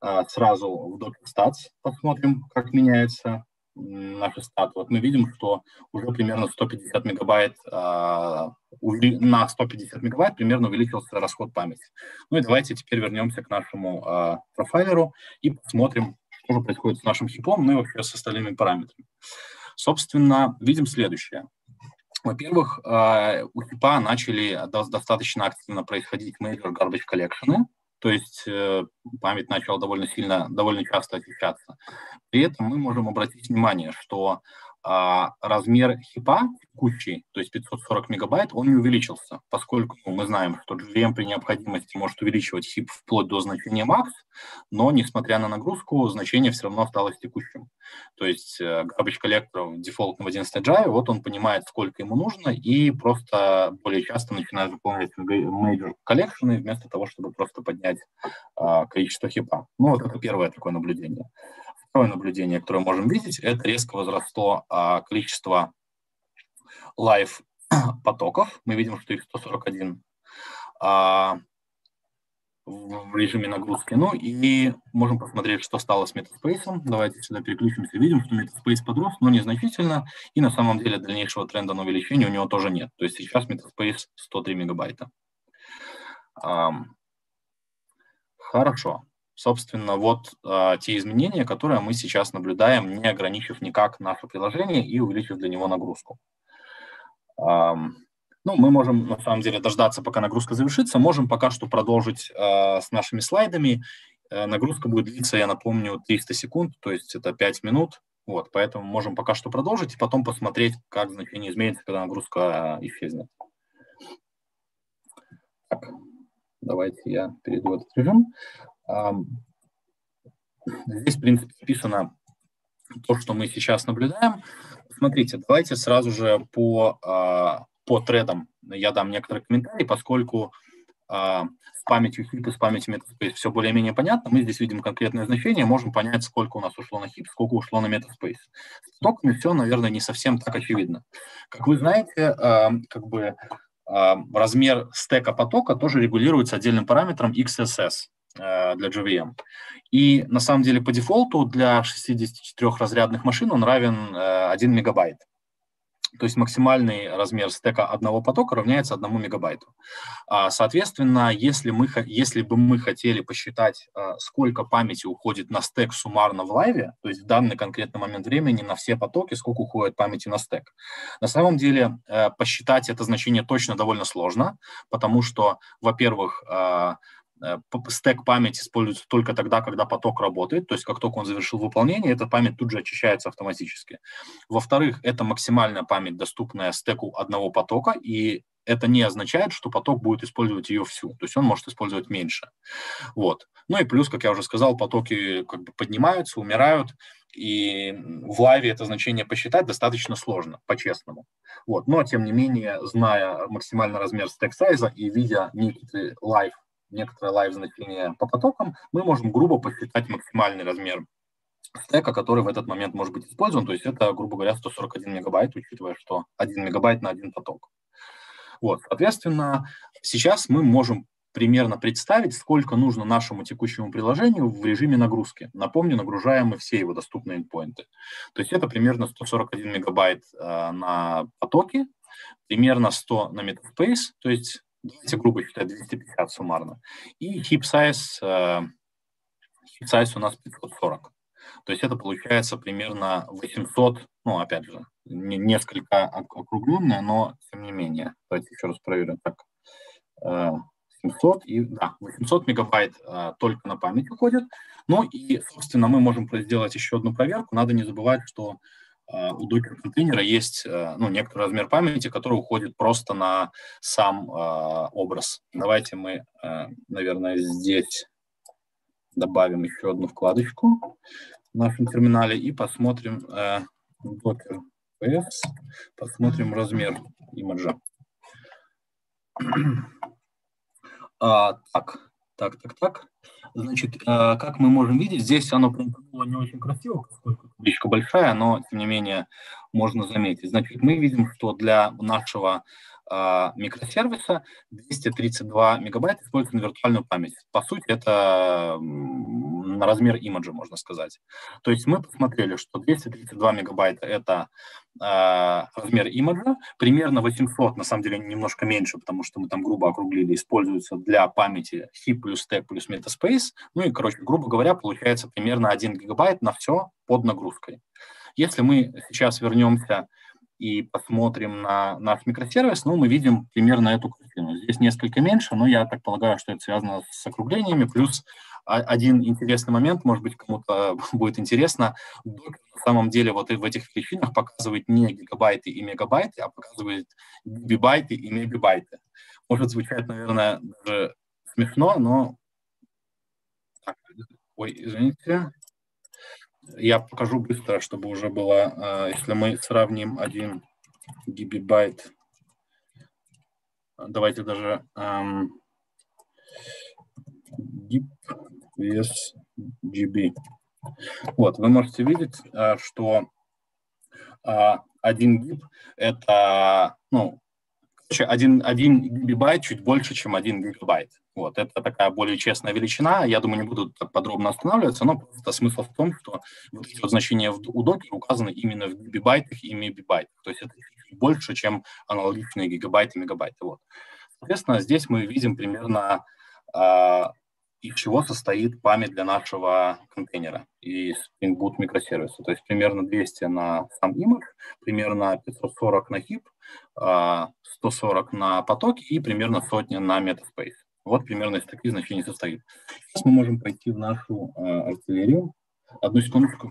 а, сразу в DocStats, посмотрим, как меняется наши статы. Вот мы видим, что уже примерно сто пятьдесят мегабайт, а, на сто пятьдесят мегабайт примерно увеличился расход памяти. Ну и давайте теперь вернемся к нашему а, профайлеру и посмотрим, что же происходит с нашим хипом, ну и вообще с остальными параметрами. Собственно, видим следующее. Во-первых, а, у хипа начали достаточно активно происходить major garbage collection. То есть память начала довольно сильно, довольно часто очищаться. При этом мы можем обратить внимание, что а, размер хипа текущий, то есть пятьсот сорок мегабайт, он не увеличился, поскольку мы знаем, что джи ви эм при необходимости может увеличивать хип вплоть до значения макс, но, несмотря на нагрузку, значение все равно осталось текущим. То есть garbage collector дефолтно в одиннадцатой джаве, вот он понимает, сколько ему нужно, и просто более часто начинает выполнять major collection вместо того, чтобы просто поднять а, количество хипа. Ну, вот это первое такое наблюдение. Второе наблюдение, которое можем видеть, это резко возросло а, количество лайв потоков. Мы видим, что их сто сорок один а, в режиме нагрузки. Ну и можем посмотреть, что стало с метаспейсом. Давайте сюда переключимся. Видим, что метаспейс подрос, но незначительно. И на самом деле дальнейшего тренда на увеличение у него тоже нет. То есть сейчас метаспейс сто три мегабайта. А, хорошо. Собственно, вот э, те изменения, которые мы сейчас наблюдаем, не ограничив никак наше приложение и увеличив для него нагрузку. Эм, ну, мы можем, на самом деле, дождаться, пока нагрузка завершится. Можем пока что продолжить э, с нашими слайдами. Э, нагрузка будет длиться, я напомню, триста секунд, то есть это пять минут. Вот, поэтому можем пока что продолжить и потом посмотреть, как значение изменится, когда нагрузка исчезнет. Так, давайте я перейду в этот режим. Здесь, в принципе, описано то, что мы сейчас наблюдаем. Смотрите, давайте сразу же по, по тредам я дам некоторые комментарии, поскольку с памятью хип и с памятью метаспейс все более-менее понятно. Мы здесь видим конкретное значение, можем понять, сколько у нас ушло на хип, сколько ушло на метаспейс. С токами все, наверное, не совсем так очевидно. Как вы знаете, как бы размер стека потока тоже регулируется отдельным параметром икс эс эс. Для джи ви эм. И на самом деле по дефолту для шестидесяти четырёх разрядных машин он равен один мегабайт. то есть максимальный размер стека одного потока равняется одному мегабайту. Соответственно, если, мы, если бы мы хотели посчитать, сколько памяти уходит на стек суммарно в лайве, то есть в данный конкретный момент времени на все потоки, сколько уходит памяти на стек. На самом деле, посчитать это значение точно довольно сложно, потому что, во-первых, стек памяти используется только тогда, когда поток работает, то есть как только он завершил выполнение, эта память тут же очищается автоматически. Во-вторых, это максимальная память, доступная стеку одного потока, и это не означает, что поток будет использовать ее всю, то есть он может использовать меньше. Вот. Ну и плюс, как я уже сказал, потоки как бы поднимаются, умирают, и в лайве это значение посчитать достаточно сложно, по-честному. Вот. Но, тем не менее, зная максимальный размер стек-сайза и видя некий лайв, некоторое лайв-значение по потокам, мы можем грубо посчитать максимальный размер стека, который в этот момент может быть использован. То есть это, грубо говоря, сто сорок один мегабайт, учитывая, что один мегабайт на один поток. Вот. Соответственно, сейчас мы можем примерно представить, сколько нужно нашему текущему приложению в режиме нагрузки. Напомню, нагружаем мы все его доступные эндпоинты. То есть это примерно сто сорок один мегабайт э, на потоке, примерно сто на метаспейс, то есть давайте грубо считать двести пятьдесят суммарно. И heap size, heap size у нас пятьсот сорок. То есть это получается примерно восемьсот, ну, опять же, несколько округленное, но тем не менее. Давайте еще раз проверим. Так, семьсот и, да, восемьсот мегабайт только на память уходит. Ну и, собственно, мы можем сделать еще одну проверку. Надо не забывать, что у докер-контейнера есть, ну, некоторый размер памяти, который уходит просто на сам э, образ. Давайте мы, э, наверное, здесь добавим еще одну вкладочку в нашем терминале и посмотрим э, docker.ps, посмотрим размер имиджа. а, так, так, так, так. Значит, э, как мы можем видеть, здесь оно было не очень красиво, поскольку табличка большая, но, тем не менее, можно заметить. Значит, мы видим, что для нашего э, микросервиса двести тридцать два мегабайта используется на виртуальную память. По сути, это на размер имиджа, можно сказать. То есть мы посмотрели, что двести тридцать два мегабайта – это э, размер имиджа, примерно восемьсот, на самом деле, немножко меньше, потому что мы там грубо округлили, используется для памяти heap плюс stack плюс метаспейс. Ну и, короче, грубо говоря, получается примерно один гигабайт на все под нагрузкой. Если мы сейчас вернемся и посмотрим на наш микросервис, ну, мы видим примерно эту картину. Здесь несколько меньше, но я так полагаю, что это связано с округлениями. Плюс один интересный момент, может быть, кому-то будет интересно, на самом деле вот в этих величинах показывает не гигабайты и мегабайты, а показывает бибайты и мегабайты. Может звучать, наверное, даже смешно, но... Так, ой, извините... Я покажу быстро, чтобы уже было, если мы сравним один гигабайт, давайте даже эм, гиб вес джи би. Вот, вы можете видеть, что один гиб это, ну, один, один гигабайт чуть больше, чем один гигабайт. Вот, это такая более честная величина. Я думаю, не буду так подробно останавливаться, но просто смысл в том, что вот эти вот значения у докера указаны именно в гигабайтах и мегабайтах. То есть это больше, чем аналогичные гигабайты и мегабайты. Вот. Соответственно, здесь мы видим примерно, э, из чего состоит память для нашего контейнера и Spring Boot микросервиса. То есть примерно двести на сам имидж, примерно пятьсот сорок на хип, э, сто сорок на поток и примерно сотня на метаспейс. Вот примерно из таких значений состоит. Сейчас мы можем пойти в нашу э, артиллерию. Одну секундочку.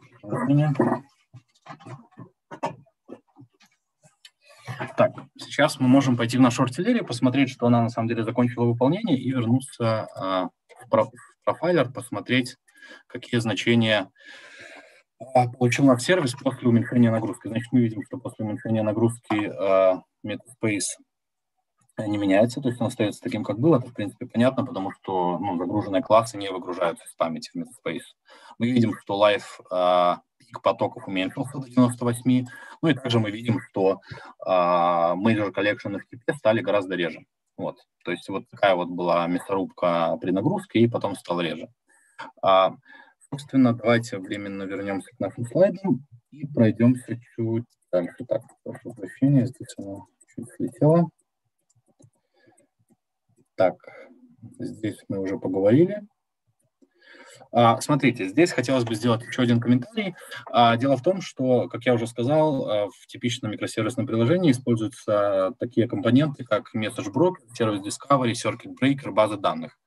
Так, сейчас мы можем пойти в нашу артиллерию, посмотреть, что она на самом деле закончила выполнение, и вернуться э, в профайлер, посмотреть, какие значения э, получил наш сервис после уменьшения нагрузки. Значит, мы видим, что после уменьшения нагрузки э, метаспейс не меняется, то есть он остается таким, как было. Это, в принципе, понятно, потому что, ну, загруженные классы не выгружаются из памяти в метаспейс. Мы видим, что лайф пик потоков уменьшился до девяноста восьми. Ну и также мы видим, что major collection в типе стали гораздо реже. Вот. То есть вот такая вот была мясорубка при нагрузке, и потом стало реже. А, собственно, давайте временно вернемся к нашим слайдам и пройдемся чуть Дальше так, прошу прощения, здесь оно чуть слетело. Так, здесь мы уже поговорили. А, смотрите, здесь хотелось бы сделать еще один комментарий. А, дело в том, что, как я уже сказал, в типичном микросервисном приложении используются такие компоненты, как Message Broker, Service Discovery, Circuit Breaker, базы данных.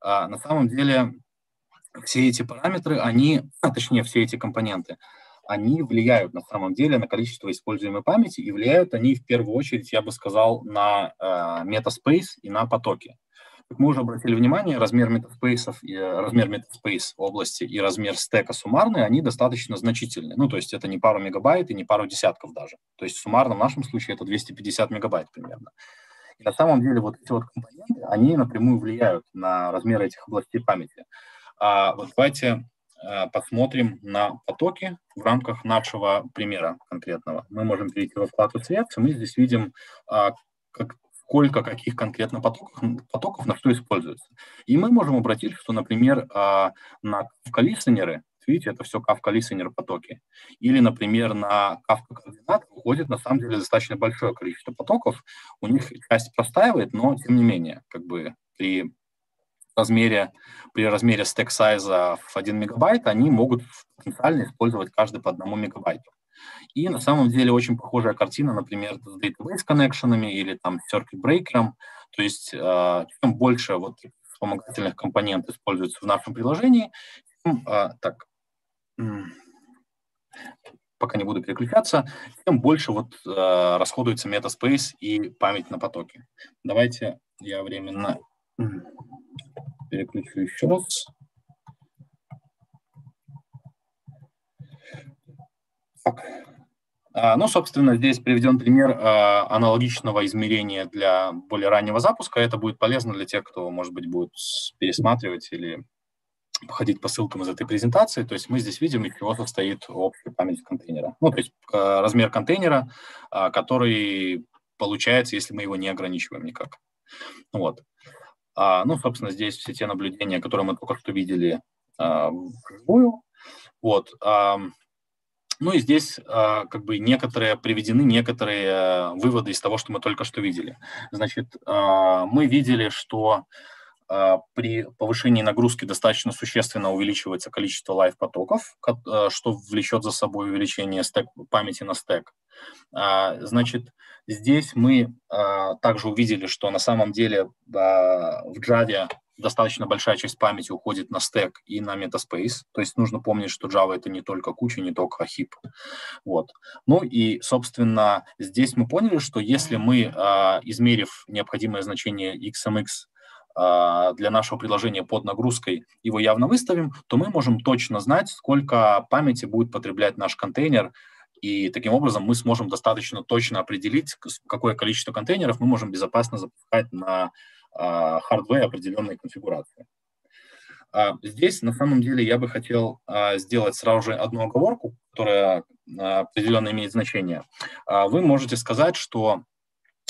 А, на самом деле все эти параметры, они, а, точнее все эти компоненты, они влияют на самом деле на количество используемой памяти, и влияют они в первую очередь, я бы сказал, на э, метаспейс и на потоки. Как мы уже обратили внимание, размер метаспейсов, и, размер метаспейс области и размер стека суммарный, они достаточно значительны. Ну, то есть это не пару мегабайт и не пару десятков даже. То есть суммарно в нашем случае это двести пятьдесят мегабайт примерно. И на самом деле вот эти вот компоненты, они напрямую влияют на размер этих областей памяти. А, вот давайте... посмотрим на потоки в рамках нашего примера конкретного. Мы можем перейти во вкладку цвет, и мы здесь видим, как, сколько каких конкретно потоков, потоков на что используется. И мы можем обратить, что, например, на Kafka-листенеры, видите, это все Kafka-листенер потоки, или, например, на Kafka-координаты уходит, на самом деле, достаточно большое количество потоков, у них часть простаивает, но, тем не менее, как бы при... размере, при размере стэк-сайза в один мегабайт они могут потенциально использовать каждый по одному мегабайту. И на самом деле очень похожая картина, например, с database-коннекшенами или там с circuit-брейкером. То есть чем больше вот вспомогательных компонент используется в нашем приложении, тем, так, пока не буду переключаться, тем больше вот расходуется метаспейс и память на потоке. Давайте я временно... переключу еще раз. Так. А, ну, собственно, здесь приведен пример а, аналогичного измерения для более раннего запуска. Это будет полезно для тех, кто, может быть, будет пересматривать или походить по ссылкам из этой презентации. То есть мы здесь видим, из чего состоит общая память контейнера. Ну, то есть а, размер контейнера, а, который получается, если мы его не ограничиваем никак. Вот. А, ну, собственно, здесь все те наблюдения, которые мы только что видели а, вживую. Вот. А, ну и здесь а, как бы некоторые приведены некоторые выводы из того, что мы только что видели. Значит, а, мы видели, что а, при повышении нагрузки достаточно существенно увеличивается количество лайв-потоков, что влечет за собой увеличение стэк, памяти на стэк. А, значит, здесь мы а, также увидели, что на самом деле а, в Java достаточно большая часть памяти уходит на стэк и на метаспейс. То есть нужно помнить, что Java это не только куча, не только хип. Вот. Ну и, собственно, здесь мы поняли, что если мы, а, измерив необходимое значение икс эм икс а, для нашего приложения под нагрузкой, его явно выставим, то мы можем точно знать, сколько памяти будет потреблять наш контейнер. И таким образом мы сможем достаточно точно определить, какое количество контейнеров мы можем безопасно запускать на хардвер определенной конфигурации. А, здесь на самом деле я бы хотел а, сделать сразу же одну оговорку, которая а, определенно имеет значение. А, вы можете сказать, что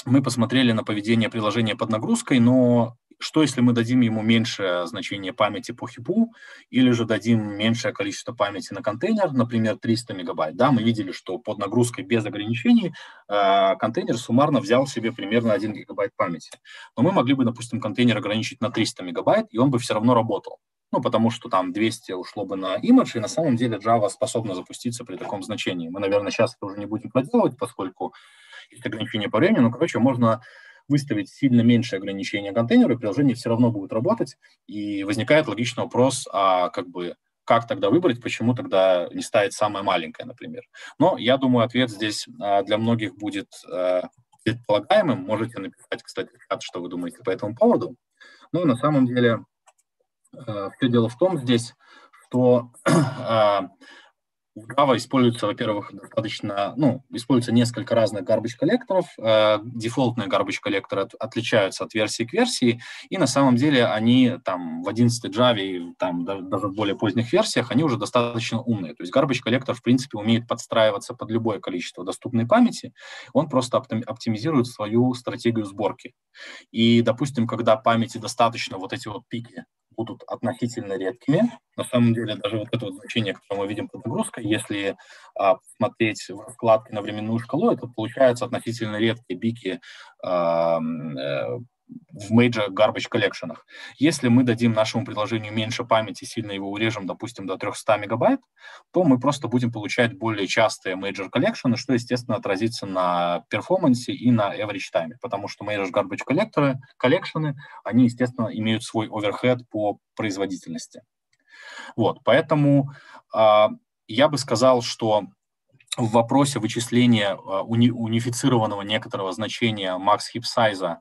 мы посмотрели на поведение приложения под нагрузкой, но что, если мы дадим ему меньшее значение памяти по хипу, или же дадим меньшее количество памяти на контейнер, например, триста мегабайт. Да, мы видели, что под нагрузкой без ограничений э, контейнер суммарно взял себе примерно один гигабайт памяти. Но мы могли бы, допустим, контейнер ограничить на триста мегабайт, и он бы все равно работал. Ну, потому что там двести ушло бы на имидж, и на самом деле Java способна запуститься при таком значении. Мы, наверное, сейчас это уже не будем проделывать, поскольку есть ограничение по времени, но, короче, можно... выставить сильно меньшее ограничение контейнера, и приложение все равно будет работать, и возникает логичный вопрос, а как бы как тогда выбрать, почему тогда не ставить самое маленькое, например. Но я думаю, ответ здесь а, для многих будет а, предполагаемым. Можете написать, кстати, что вы думаете по этому поводу. Но на самом деле а, все дело в том здесь, что а, в Java используется, во-первых, достаточно, ну, используется несколько разных garbage коллекторов. Дефолтные garbage коллекторы отличаются от версии к версии, и на самом деле они там в одиннадцатой Java, там даже в более поздних версиях, они уже достаточно умные. То есть garbage коллектор, в принципе, умеет подстраиваться под любое количество доступной памяти, он просто оптимизирует свою стратегию сборки. И, допустим, когда памяти достаточно вот эти вот пики будут относительно редкими. На самом деле даже вот это вот значение, которое мы видим под нагрузкой, если а, смотреть в вкладке на временную шкалу, это получается относительно редкие бики а, в major garbage коллекшенах. Если мы дадим нашему приложению меньше памяти, сильно его урежем, допустим, до трёхсот мегабайт, то мы просто будем получать более частые major коллекшены, что, естественно, отразится на перформансе и на average time, потому что major garbage коллекторы, коллекшены, они, естественно, имеют свой overhead по производительности. Вот, поэтому э, я бы сказал, что в вопросе вычисления уни унифицированного некоторого значения max heap size,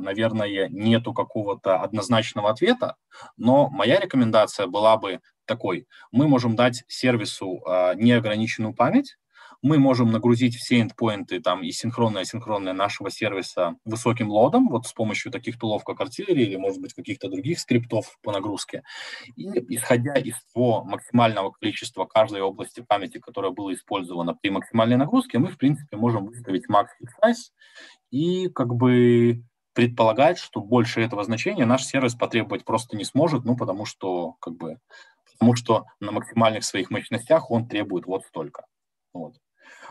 наверное, нету какого-то однозначного ответа, но моя рекомендация была бы такой. Мы можем дать сервису неограниченную память, мы можем нагрузить все эндпоинты там, и синхронные, асинхронные нашего сервиса высоким лодом, вот с помощью таких тулов, как Artillery или, может быть, каких-то других скриптов по нагрузке. И исходя из того максимального количества каждой области памяти, которая была использована при максимальной нагрузке, мы, в принципе, можем выставить max heap size и как бы предполагать, что больше этого значения наш сервис потребовать просто не сможет, ну, потому что, как бы, потому что на максимальных своих мощностях он требует вот столько. Вот.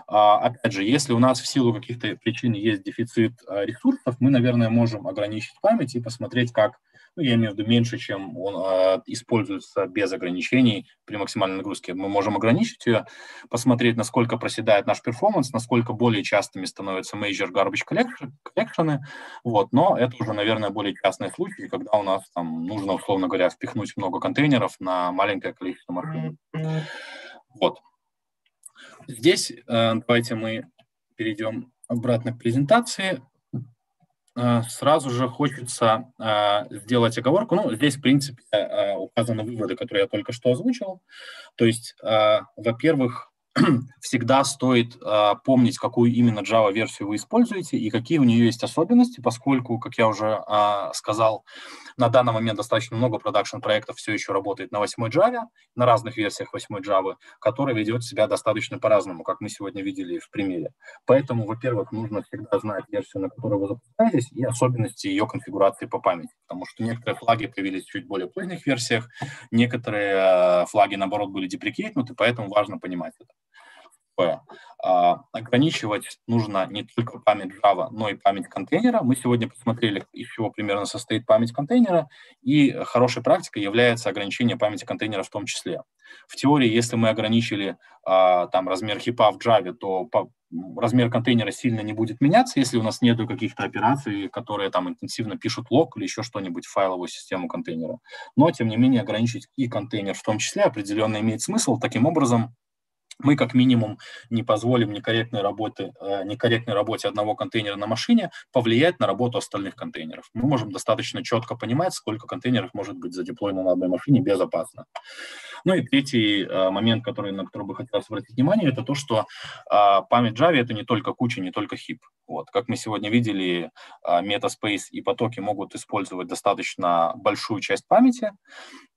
А, опять же, если у нас в силу каких-то причин есть дефицит а, ресурсов, мы, наверное, можем ограничить память и посмотреть, как, ну, я имею в виду, меньше, чем он а, используется без ограничений при максимальной нагрузке. Мы можем ограничить ее, посмотреть, насколько проседает наш перформанс, насколько более частыми становятся major garbage collection. Вот. Но это уже, наверное, более частные случаи, когда у нас там нужно, условно говоря, впихнуть много контейнеров на маленькое количество машин. Вот. Здесь давайте мы перейдем обратно к презентации. Сразу же хочется сделать оговорку. Ну, здесь, в принципе, указаны выводы, которые я только что озвучил. То есть, во-первых, всегда стоит помнить, какую именно Java-версию вы используете и какие у нее есть особенности, поскольку, как я уже сказал, на данный момент достаточно много продакшн-проектов все еще работает на восьмой Java, на разных версиях восьмой Java, которая ведет себя достаточно по-разному, как мы сегодня видели в примере. Поэтому, во-первых, нужно всегда знать версию, на которую вы запускаетесь, и особенности ее конфигурации по памяти, потому что некоторые флаги появились в чуть более поздних версиях, некоторые флаги, наоборот, были деприкейтнуты, поэтому важно понимать это. П. Ограничивать нужно не только память Java, но и память контейнера. Мы сегодня посмотрели, из чего примерно состоит память контейнера, и хорошей практикой является ограничение памяти контейнера в том числе. В теории, если мы ограничили там, размер хипа в Java, то размер контейнера сильно не будет меняться, если у нас нет каких-то операций, которые там интенсивно пишут лог или еще что-нибудь в файловую систему контейнера. Но, тем не менее, ограничить и контейнер в том числе определенно имеет смысл. Таким образом, мы как минимум не позволим некорректной работе, некорректной работе одного контейнера на машине повлиять на работу остальных контейнеров. Мы можем достаточно четко понимать, сколько контейнеров может быть задеплоено на одной машине безопасно. Ну и третий момент, который, на который бы хотелось обратить внимание, это то, что память Java — это не только куча, не только хип. Вот. Как мы сегодня видели, метаспейс и потоки могут использовать достаточно большую часть памяти.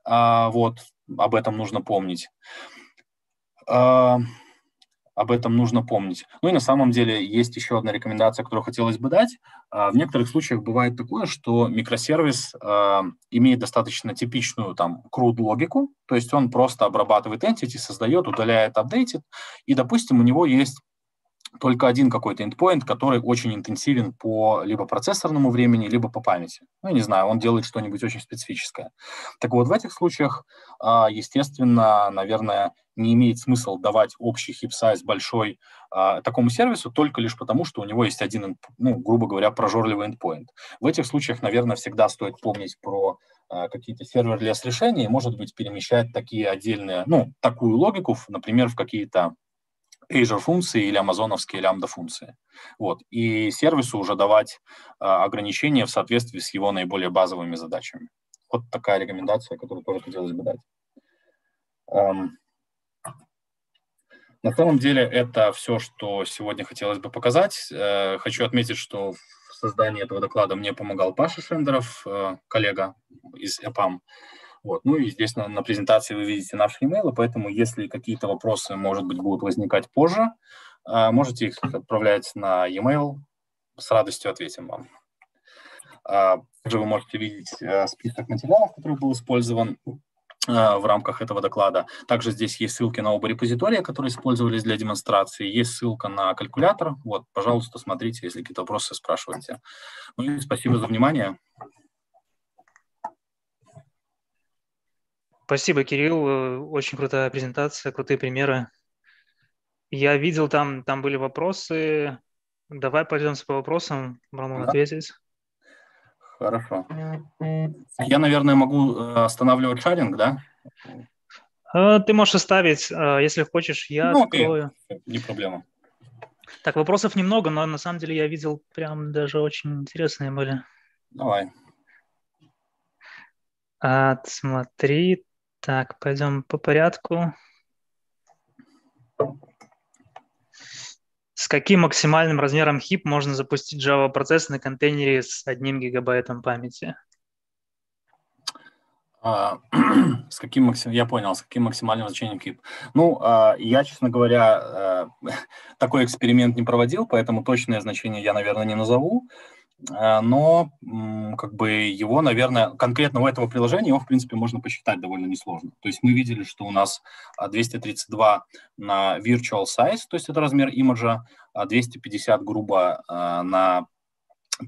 Вот. Об этом нужно помнить. Uh, об этом нужно помнить. Ну и на самом деле есть еще одна рекомендация, которую хотелось бы дать. Uh, в некоторых случаях бывает такое, что микросервис uh, имеет достаточно типичную там крут-логику, то есть он просто обрабатывает entity, создает, удаляет, апдейтит, и, допустим, у него есть только один какой-то endpoint, который очень интенсивен по либо процессорному времени, либо по памяти. Ну, я не знаю, он делает что-нибудь очень специфическое. Так вот, в этих случаях, естественно, наверное, не имеет смысла давать общий хип-сайз большой такому сервису только лишь потому, что у него есть один, ну, грубо говоря, прожорливый endpoint. В этих случаях, наверное, всегда стоит помнить про какие-то серверлес решения и, может быть, перемещать такие отдельные, ну, такую логику, например, в какие-то Azure функции или амазоновские лямбда функции. Вот. И сервису уже давать а, ограничения в соответствии с его наиболее базовыми задачами. Вот такая рекомендация, которую тоже хотелось бы дать. Um, на самом деле это все, что сегодня хотелось бы показать. Uh, хочу отметить, что в создании этого доклада мне помогал Паша Шендеров, uh, коллега из ЭПАМ. Вот. Ну и здесь на, на презентации вы видите наши имейлы, поэтому если какие-то вопросы, может быть, будут возникать позже, можете их отправлять на e-mail, с радостью ответим вам. Также вы можете видеть список материалов, который был использован в рамках этого доклада. Также здесь есть ссылки на оба репозитория, которые использовались для демонстрации. Есть ссылка на калькулятор. Вот, пожалуйста, смотрите, если какие-то вопросы, спрашивайте. Ну и спасибо за внимание. Спасибо, Кирилл. Очень крутая презентация, крутые примеры. Я видел, там, там были вопросы. Давай пойдемся по вопросам, Роман, да. Ответить. Хорошо. Я, наверное, могу останавливать шаринг, да? Ты можешь оставить, если хочешь, я ну, открою. Не проблема. Так, вопросов немного, но на самом деле я видел прям даже очень интересные были. Давай. Отсмотри. Так, пойдем по порядку. С каким максимальным размером хип можно запустить Java-процесс на контейнере с одним гигабайтом памяти? А, с каким максим... Я понял, с каким максимальным значением хип. Ну, я, честно говоря, такой эксперимент не проводил, поэтому точное значение я, наверное, не назову. Но как бы его, наверное, конкретно у этого приложения, его, в принципе, можно посчитать довольно несложно. То есть мы видели, что у нас двести тридцать два на virtual size, то есть это размер имиджа, двести пятьдесят грубо на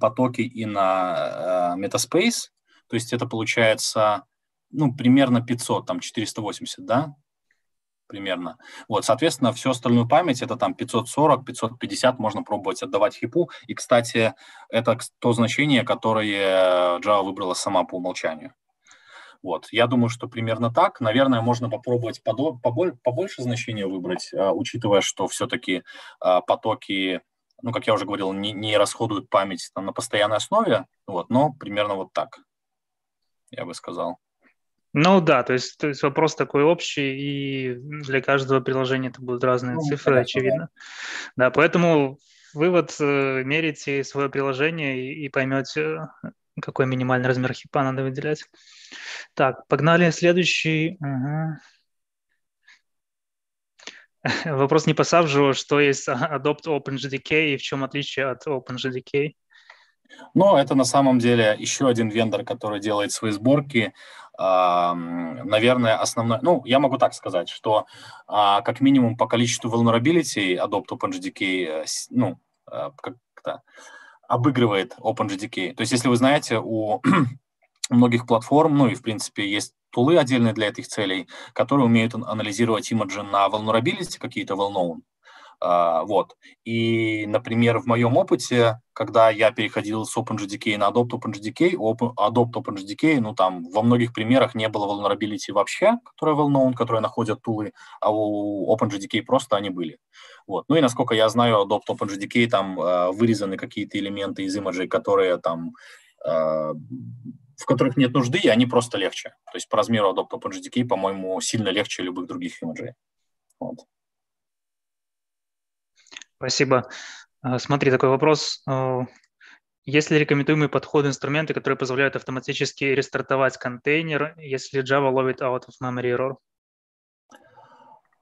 потоки и на метаспейс, то есть это получается, ну, примерно пятьсот, там четыреста восемьдесят, да? Примерно. Вот, соответственно, всю остальную память, это там пятьсот сорок, пятьсот пятьдесят, можно пробовать отдавать хипу. И, кстати, это то значение, которое Java выбрала сама по умолчанию. Вот, я думаю, что примерно так. Наверное, можно попробовать побольше значения выбрать, учитывая, что все-таки потоки, ну, как я уже говорил, не, не расходуют память там, на постоянной основе, вот, но примерно вот так, я бы сказал. Ну да, то есть, то есть вопрос такой общий, и для каждого приложения это будут разные ну, цифры, конечно, очевидно. Да. Да, поэтому вывод, мерите свое приложение и, и поймете, какой минимальный размер хипа надо выделять. Так, погнали, следующий. Ага. Вопрос не по сабжу, что есть Adopt OpenJDK и в чем отличие от OpenJDK? Но это на самом деле еще один вендор, который делает свои сборки. Наверное, основной... Ну, я могу так сказать, что как минимум по количеству vulnerability Adopt OpenJDK, ну, как-то обыгрывает OpenJDK. То есть, если вы знаете, у многих платформ, ну и, в принципе, есть тулы отдельные для этих целей, которые умеют анализировать имиджи на vulnerability, какие-то well-known. Uh, вот. И, например, в моем опыте, когда я переходил с OpenJDK на Adopt OpenJDK, Open, Adopt OpenJDK, ну там во многих примерах не было vulnerability вообще, которая well-known, которая находят тулы, а у OpenJDK просто они были. Вот. Ну и насколько я знаю, Adopt OpenJDK там uh, вырезаны какие-то элементы из имиджей, которые там, uh, в которых нет нужды, и они просто легче. То есть по размеру Adopt OpenJDK, по-моему, сильно легче любых других имиджей. Вот. Спасибо. Смотри, такой вопрос. Есть ли рекомендуемые подходы, инструменты, которые позволяют автоматически рестартовать контейнер, если Java ловит out of memory error?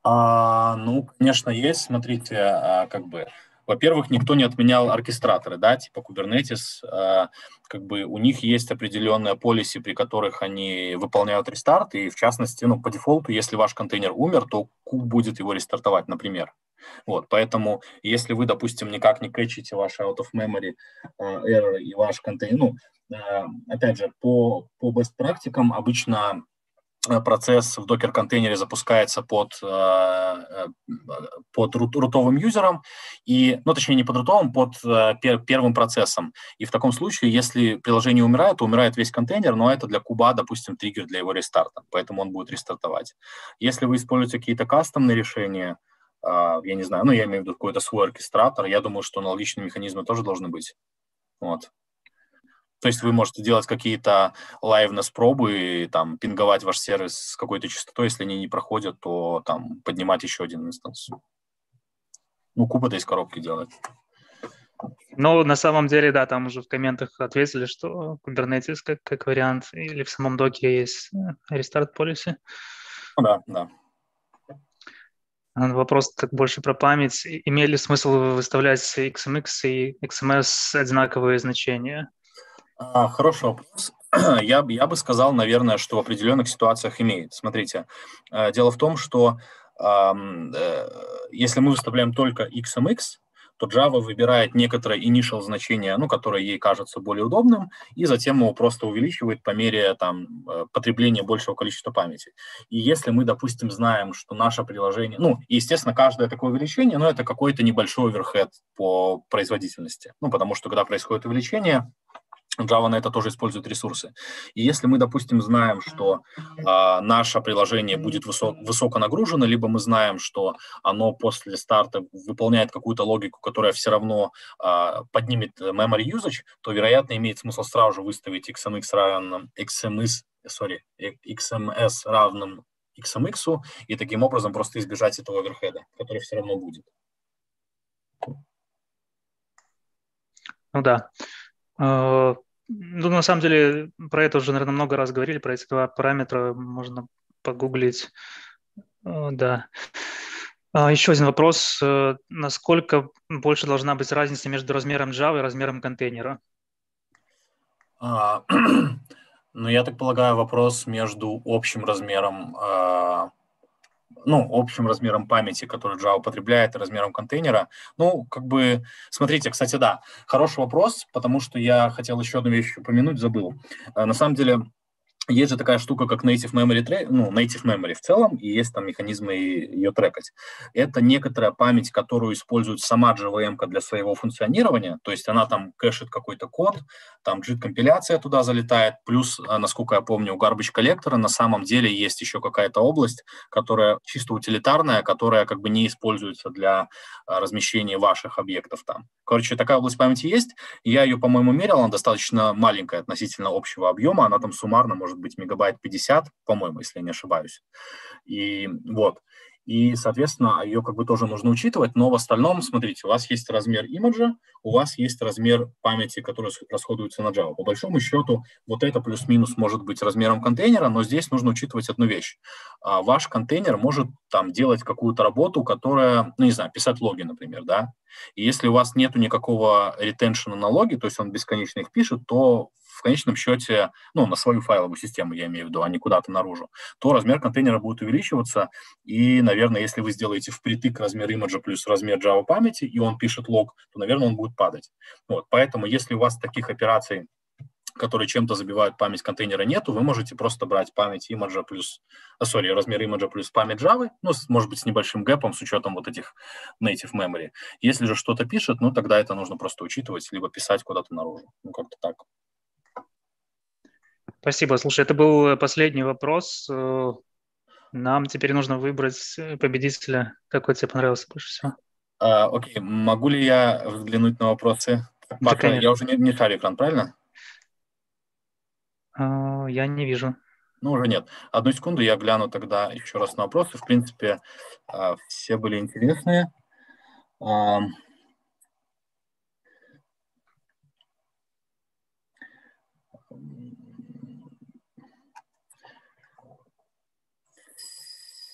А, ну, конечно, есть. Смотрите, как бы, во-первых, никто не отменял оркестраторы, да, типа Kubernetes. Как бы у них есть определенные policy, при которых они выполняют рестарт, и в частности, ну, по дефолту, если ваш контейнер умер, то куб будет его рестартовать, например. Вот, поэтому, если вы, допустим, никак не кэчите ваш out of memory uh, error и ваш контейнер, ну, uh, опять же, по, по best практикам обычно процесс в докер-контейнере запускается под, uh, под рут, рутовым юзером, и, ну, точнее, не под рутовым, под uh, пер, первым процессом. И в таком случае, если приложение умирает, то умирает весь контейнер, но это для куба, допустим, триггер для его рестарта, поэтому он будет рестартовать. Если вы используете какие-то кастомные решения, Uh, я не знаю, ну, я имею в виду какой-то свой оркестратор, я думаю, что аналогичные механизмы тоже должны быть. Вот. То есть вы можете делать какие-то liveness-пробы, там, пинговать ваш сервис с какой-то частотой, если они не проходят, то там поднимать еще один инстанс. Ну, куб это из коробки делает. Ну, на самом деле, да, там уже в комментах ответили, что Kubernetes как, как вариант, или в самом доке есть restart policy. Ну, да, да. Вопрос так больше про память. Имеет ли смысл выставлять икс эм икс и икс эм эс одинаковые значения? Хороший вопрос. Я, я бы сказал, наверное, что в определенных ситуациях имеет. Смотрите, дело в том, что если мы выставляем только икс эм икс, то Java выбирает некоторое initial значение, ну, которое ей кажется более удобным, и затем его просто увеличивает по мере там, потребления большего количества памяти. И если мы, допустим, знаем, что наше приложение... Ну, естественно, каждое такое увеличение, но это какой-то небольшой оверхед по производительности. Ну, потому что, когда происходит увеличение, Java на это тоже использует ресурсы. И если мы, допустим, знаем, что э, наше приложение будет высо- высоко нагружено, либо мы знаем, что оно после старта выполняет какую-то логику, которая все равно э, поднимет memory usage, то, вероятно, имеет смысл сразу же выставить xmx равен, xms, sorry, xms равным xmx, и таким образом просто избежать этого оверхеда, который все равно будет. Ну да. Ну, на самом деле, про это уже, наверное, много раз говорили, про эти два параметра можно погуглить. Да. Еще один вопрос. Насколько больше должна быть разница между размером Java и размером контейнера? Ну, я так полагаю, вопрос между общим размером, ну, общим размером памяти, который Java потребляет, и размером контейнера. Ну, как бы, смотрите, кстати, да, хороший вопрос, потому что я хотел еще одну вещь упомянуть, забыл. На самом деле, есть же такая штука, как native memory, ну, native memory в целом, и есть там механизмы ее трекать. Это некоторая память, которую использует сама джей ви эм-ка для своего функционирования, то есть она там кэшит какой-то код, там джит-компиляция туда залетает, плюс, насколько я помню, у garbage collector на самом деле есть еще какая-то область, которая чисто утилитарная, которая как бы не используется для размещения ваших объектов там. Короче, такая область памяти есть, я ее, по-моему, мерил, она достаточно маленькая относительно общего объема, она там суммарно может быть мегабайт пятьдесят, по-моему, если я не ошибаюсь. И вот. И, соответственно, ее как бы тоже нужно учитывать, но в остальном, смотрите, у вас есть размер имиджа, у вас есть размер памяти, который расходуется на Java. По большому счету, вот это плюс-минус может быть размером контейнера, но здесь нужно учитывать одну вещь. Ваш контейнер может там делать какую-то работу, которая, ну, не знаю, писать логи, например, да. И если у вас нету никакого ретеншена на логи, то есть он бесконечно их пишет, то в конечном счете, ну, на свою файловую систему, я имею в виду, а не куда-то наружу, то размер контейнера будет увеличиваться, и, наверное, если вы сделаете впритык размер имиджа плюс размер Java памяти, и он пишет лог, то, наверное, он будет падать. Вот, поэтому, если у вас таких операций, которые чем-то забивают память контейнера, нету, вы можете просто брать память имиджа плюс, а, sorry, размер имиджа плюс память Java, ну, может быть, с небольшим гэпом, с учетом вот этих native memory. Если же что-то пишет, ну, тогда это нужно просто учитывать, либо писать куда-то наружу. Ну, как-то так. Спасибо. Слушай, это был последний вопрос. Нам теперь нужно выбрать победителя. Какой тебе понравился больше всего? А, окей. Могу ли я взглянуть на вопросы? Да, Пока я уже не, не шарю экран, правильно? А, я не вижу. Ну, уже нет. Одну секунду, я гляну тогда еще раз на вопросы. В принципе, все были интересные.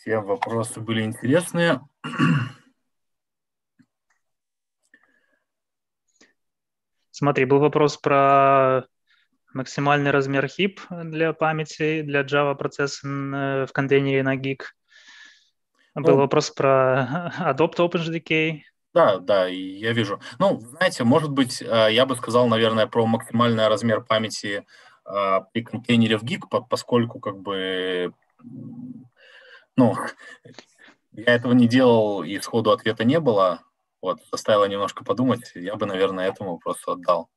Все вопросы были интересные. Смотри, был вопрос про максимальный размер хип для памяти, для Java процесса в контейнере на гиг. Был ну, вопрос про Adopt OpenJDK. Да, да, я вижу. Ну, знаете, может быть, я бы сказал, наверное, про максимальный размер памяти при контейнере в гиг, поскольку как бы... Ну, я этого не делал, и сходу ответа не было. Вот, заставило немножко подумать. Я бы, наверное, этому просто отдал.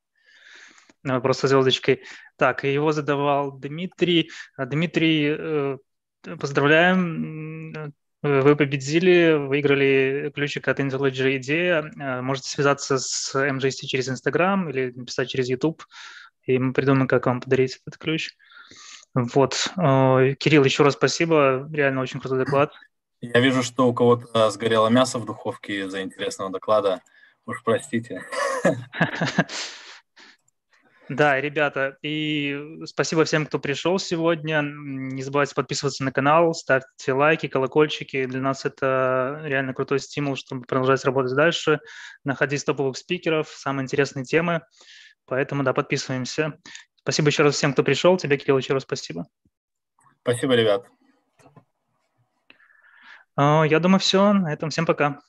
Ну, просто звездочкой. Так, его задавал Дмитрий. Дмитрий, поздравляем. Вы победили, выиграли ключик от IntelliJ IDEA. Можете связаться с эм джей си через Instagram или написать через YouTube. И мы придумаем, как вам подарить этот ключ. Вот. Кирилл, еще раз спасибо. Реально очень крутой доклад. Я вижу, что у кого-то сгорело мясо в духовке из-за интересного доклада. Уж простите. Да, ребята, и спасибо всем, кто пришел сегодня. Не забывайте подписываться на канал, ставьте лайки, колокольчики. Для нас это реально крутой стимул, чтобы продолжать работать дальше, находить топовых спикеров, самые интересные темы. Поэтому, да, подписываемся. Спасибо еще раз всем, кто пришел. Тебе, Кирилл, еще раз спасибо. Спасибо, ребят. Я думаю, все. На этом всем пока.